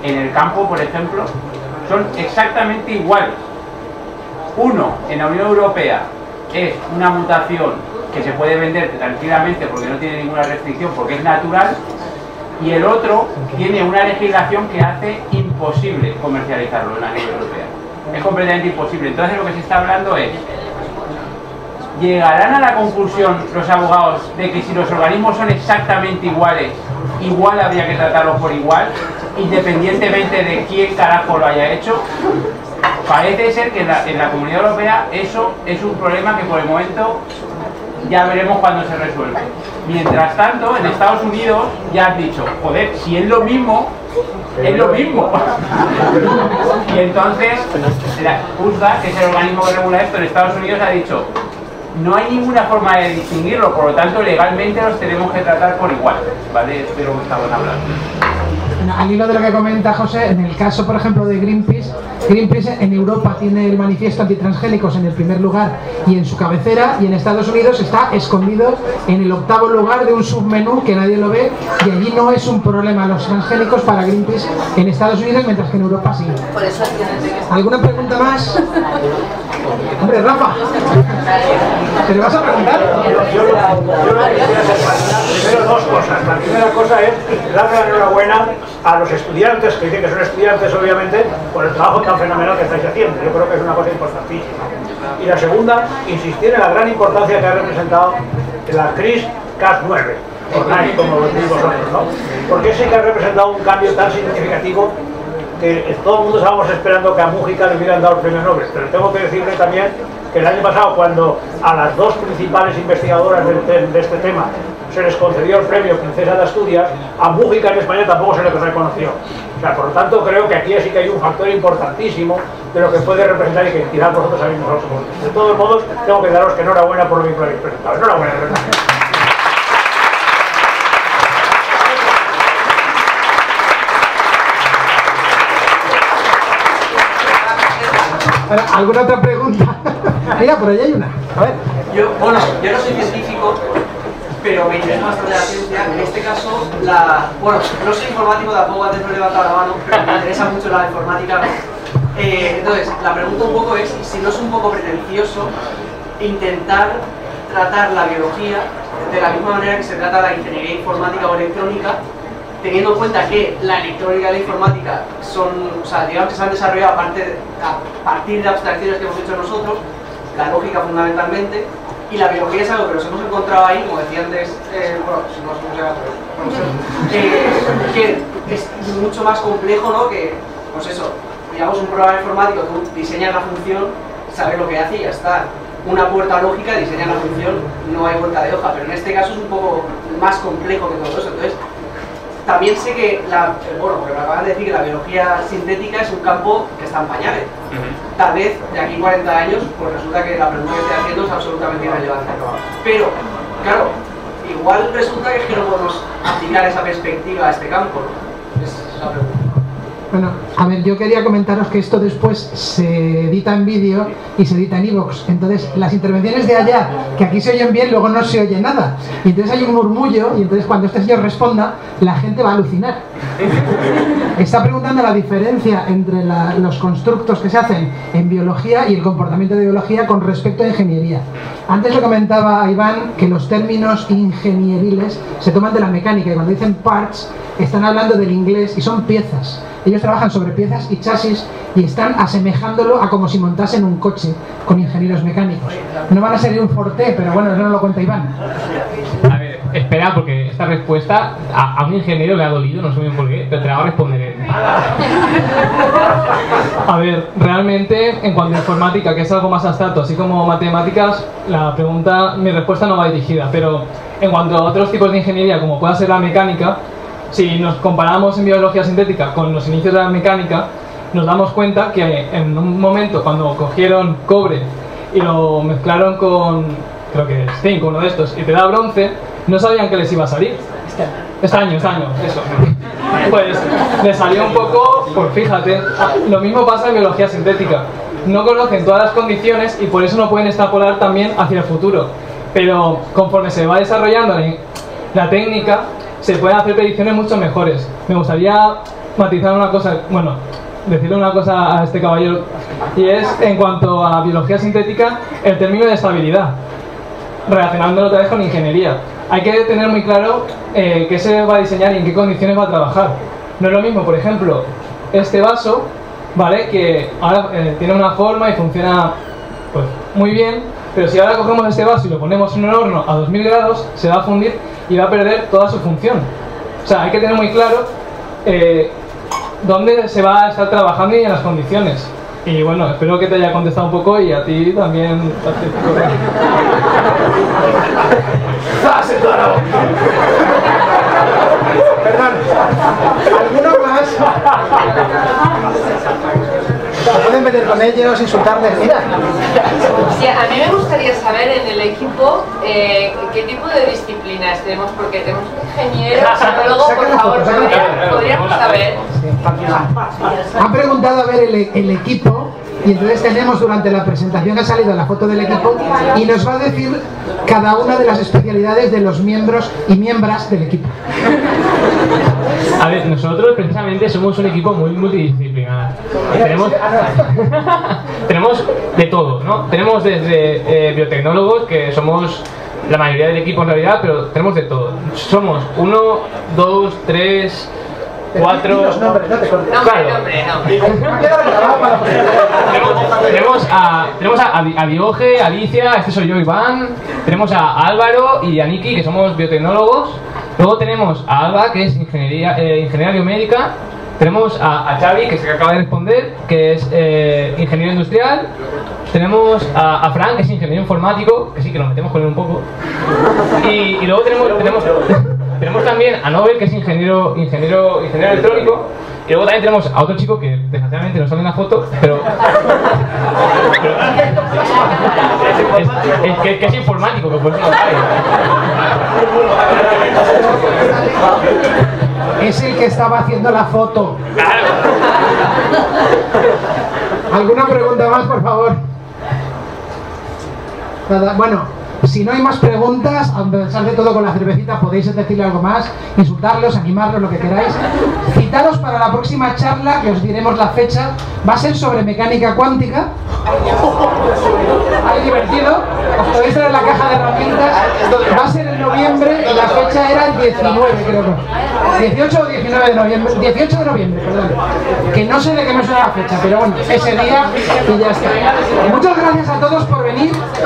en el campo, por ejemplo, son exactamente iguales. Uno en la Unión Europea es una mutación que se puede vender tranquilamente porque no tiene ninguna restricción, porque es natural, y el otro tiene una legislación que hace imposible comercializarlo en la Unión Europea. Es completamente imposible. Entonces lo que se está hablando es, ¿llegarán a la conclusión los abogados de que si los organismos son exactamente iguales, igual habría que tratarlos por igual, independientemente de quién carajo lo haya hecho? Parece ser que en la, en la Comunidad Europea eso es un problema que por el momento ya veremos cuando se resuelve. Mientras tanto, en Estados Unidos ya han dicho, joder, si es lo mismo, es lo mismo. Y entonces la U S D A, que es el organismo que regula esto en Estados Unidos, ha dicho, no hay ninguna forma de distinguirlo, por lo tanto legalmente los tenemos que tratar por igual, ¿vale? Espero que estamos hablando. Al hilo de lo que comenta José, en el caso por ejemplo de Greenpeace, Greenpeace en Europa tiene el manifiesto antitransgénicos en el primer lugar y en su cabecera, y en Estados Unidos está escondido en el octavo lugar de un submenú que nadie lo ve, y allí no es un problema los transgénicos para Greenpeace en Estados Unidos, mientras que en Europa sí. ¿Alguna pregunta más? Hombre, Rafa, ¿te le vas a preguntar? Yo lo primero, dos cosas. La primera cosa es darle la enhorabuena a los estudiantes, que dicen que son estudiantes obviamente, por el trabajo que fenomenal que estáis haciendo. Yo creo que es una cosa importantísima. Y la segunda, insistir en la gran importancia que ha representado la CRISPR Cas nueve, como lo decís vosotros, ¿no? Porque sí que ha representado un cambio tan significativo que todo el mundo estábamos esperando que a Mojica le hubieran dado el premio Nobel, pero tengo que decirle también que el año pasado, cuando a las dos principales investigadoras de, de este tema se les concedió el premio Princesa de Asturias, a Mojica en España tampoco se les reconoció. O sea, por lo tanto, creo que aquí sí que hay un factor importantísimo de lo que puede representar y que quizás vosotros sabéis nosotros. De todos modos, tengo que daros que enhorabuena por lo que habéis presentado. Enhorabuena, de verdad. ¿Alguna otra pregunta? Mira, por allá hay una. A ver. Yo, bueno, yo no soy científico, pero me interesa bastante la ciencia. En este caso, la... bueno, no soy informático, tampoco antes no he levantado la mano, pero me interesa mucho la informática. Eh, entonces, la pregunta un poco es, si no es un poco pretencioso, intentar tratar la biología de la misma manera que se trata la ingeniería informática o electrónica, teniendo en cuenta que la electrónica y la informática son, o sea, digamos que se han desarrollado a partir, a partir de abstracciones que hemos hecho nosotros, la lógica fundamentalmente, y la biología es algo que nos hemos encontrado ahí, como decía antes, eh, bueno, no sé cómo se llama, pero no sé, eh, que es mucho más complejo, ¿no? Que, pues eso, digamos un programa informático, tú diseñas la función, sabes lo que hace y ya está. Una puerta lógica, diseñas la función, no hay vuelta de hoja, pero en este caso es un poco más complejo que todo eso, entonces... También sé que, la, bueno, porque me acaban de decir que la biología sintética es un campo que está en pañales. Uh-huh. Tal vez de aquí cuarenta años, pues resulta que la pregunta que estoy haciendo es absolutamente irrelevante. Pero, claro, igual resulta que es que no podemos aplicar esa perspectiva a este campo, ¿no? Esa es la pregunta. Bueno, a ver, yo quería comentaros que esto después se edita en vídeo y se edita en iVoox. Entonces, las intervenciones de allá, que aquí se oyen bien, luego no se oye nada. Y entonces hay un murmullo, y entonces cuando este señor responda, la gente va a alucinar. Está preguntando la diferencia entre la, los constructos que se hacen en biología y el comportamiento de biología con respecto a ingeniería. Antes le comentaba a Iván que los términos ingenieriles se toman de la mecánica, y cuando dicen parts, están hablando del inglés y son piezas. Ellos trabajan sobre piezas y chasis y están asemejándolo a como si montasen un coche con ingenieros mecánicos. No van a salir un Forte, pero bueno, eso no lo cuenta Iván. A ver, espera, porque esta respuesta a, a un ingeniero le ha dolido, no sé bien por qué, pero te la va a responder él. A ver, realmente, en cuanto a informática, que es algo más abstracto, así como matemáticas, la pregunta, mi respuesta no va dirigida, pero en cuanto a otros tipos de ingeniería, como pueda ser la mecánica, si nos comparamos en biología sintética con los inicios de la mecánica, nos damos cuenta que en un momento cuando cogieron cobre y lo mezclaron con, creo que es zinc, uno de estos, y te da bronce, no sabían que les iba a salir. Este año, este año, eso. Pues les salió un poco, pues fíjate, lo mismo pasa en biología sintética. No conocen todas las condiciones y por eso no pueden extrapolar también hacia el futuro. Pero conforme se va desarrollando la técnica, se pueden hacer predicciones mucho mejores. Me gustaría matizar una cosa, bueno, decirle una cosa a este caballero, y es en cuanto a biología sintética, el término de estabilidad, relacionándolo otra vez con ingeniería. Hay que tener muy claro eh, qué se va a diseñar y en qué condiciones va a trabajar. No es lo mismo, por ejemplo, este vaso, ¿vale? Que ahora eh, tiene una forma y funciona pues muy bien, pero si ahora cogemos este vaso y lo ponemos en un horno a dos mil grados, se va a fundir y va a perder toda su función. O sea, hay que tener muy claro eh, dónde se va a estar trabajando y en las condiciones. Y bueno, espero que te haya contestado un poco y a ti también. Perdón. ¿Alguno más? Pueden meter con ellos, insultarles, mira. Sí, a mí me gustaría saber en el equipo eh, qué tipo de disciplinas tenemos, porque tenemos un ingeniero, psicólogo, por favor, podríamos, podríamos saber. Sí. Han preguntado a ver el, el equipo, y entonces tenemos durante la presentación, ha salido la foto del equipo, y nos va a decir cada una de las especialidades de los miembros y miembras del equipo. A ver, nosotros precisamente somos un equipo muy multidisciplinar. Tenemos, tenemos de todo, ¿no? Tenemos desde eh, biotecnólogos, que somos la mayoría del equipo en realidad, pero tenemos de todo. Somos uno, dos, tres, cuatro... Los nombres, no te cortes. Claro. Nombre, nombre, nombre. Tenemos, tenemos a, tenemos a, a Dioge, a Alicia, este soy yo, Iván. Tenemos a Álvaro y a Niki, que somos biotecnólogos. Luego tenemos a Alba, que es ingeniería, eh, ingeniería biomédica. Tenemos a, a Xavi, que es el que acaba de responder, que es eh, ingeniero industrial. Tenemos a, a Fran, que es ingeniero informático, que sí, que nos metemos con él un poco. Y, y luego tenemos, tenemos, tenemos también a Nobel, que es ingeniero, ingeniero, ingeniero electrónico. Y luego también tenemos a otro chico que desgraciadamente no sale en la foto, pero... pero es, es, es, que, que es informático, que por eso no sale. Es el que estaba haciendo la foto. ¿Alguna pregunta más, por favor? Nada, bueno... Si no hay más preguntas, a pesar de todo con la cervecita podéis decirle algo más, insultarlos, animarlos, lo que queráis. Citaros para la próxima charla, que os diremos la fecha, va a ser sobre mecánica cuántica. Hay divertido, os podéis traer la caja de herramientas, va a ser en noviembre, la fecha era el diecinueve, creo que. dieciocho o diecinueve de noviembre, dieciocho de noviembre, perdón. Que no sé de qué me suena la fecha, pero bueno, ese día y ya está. Muchas gracias a todos por venir.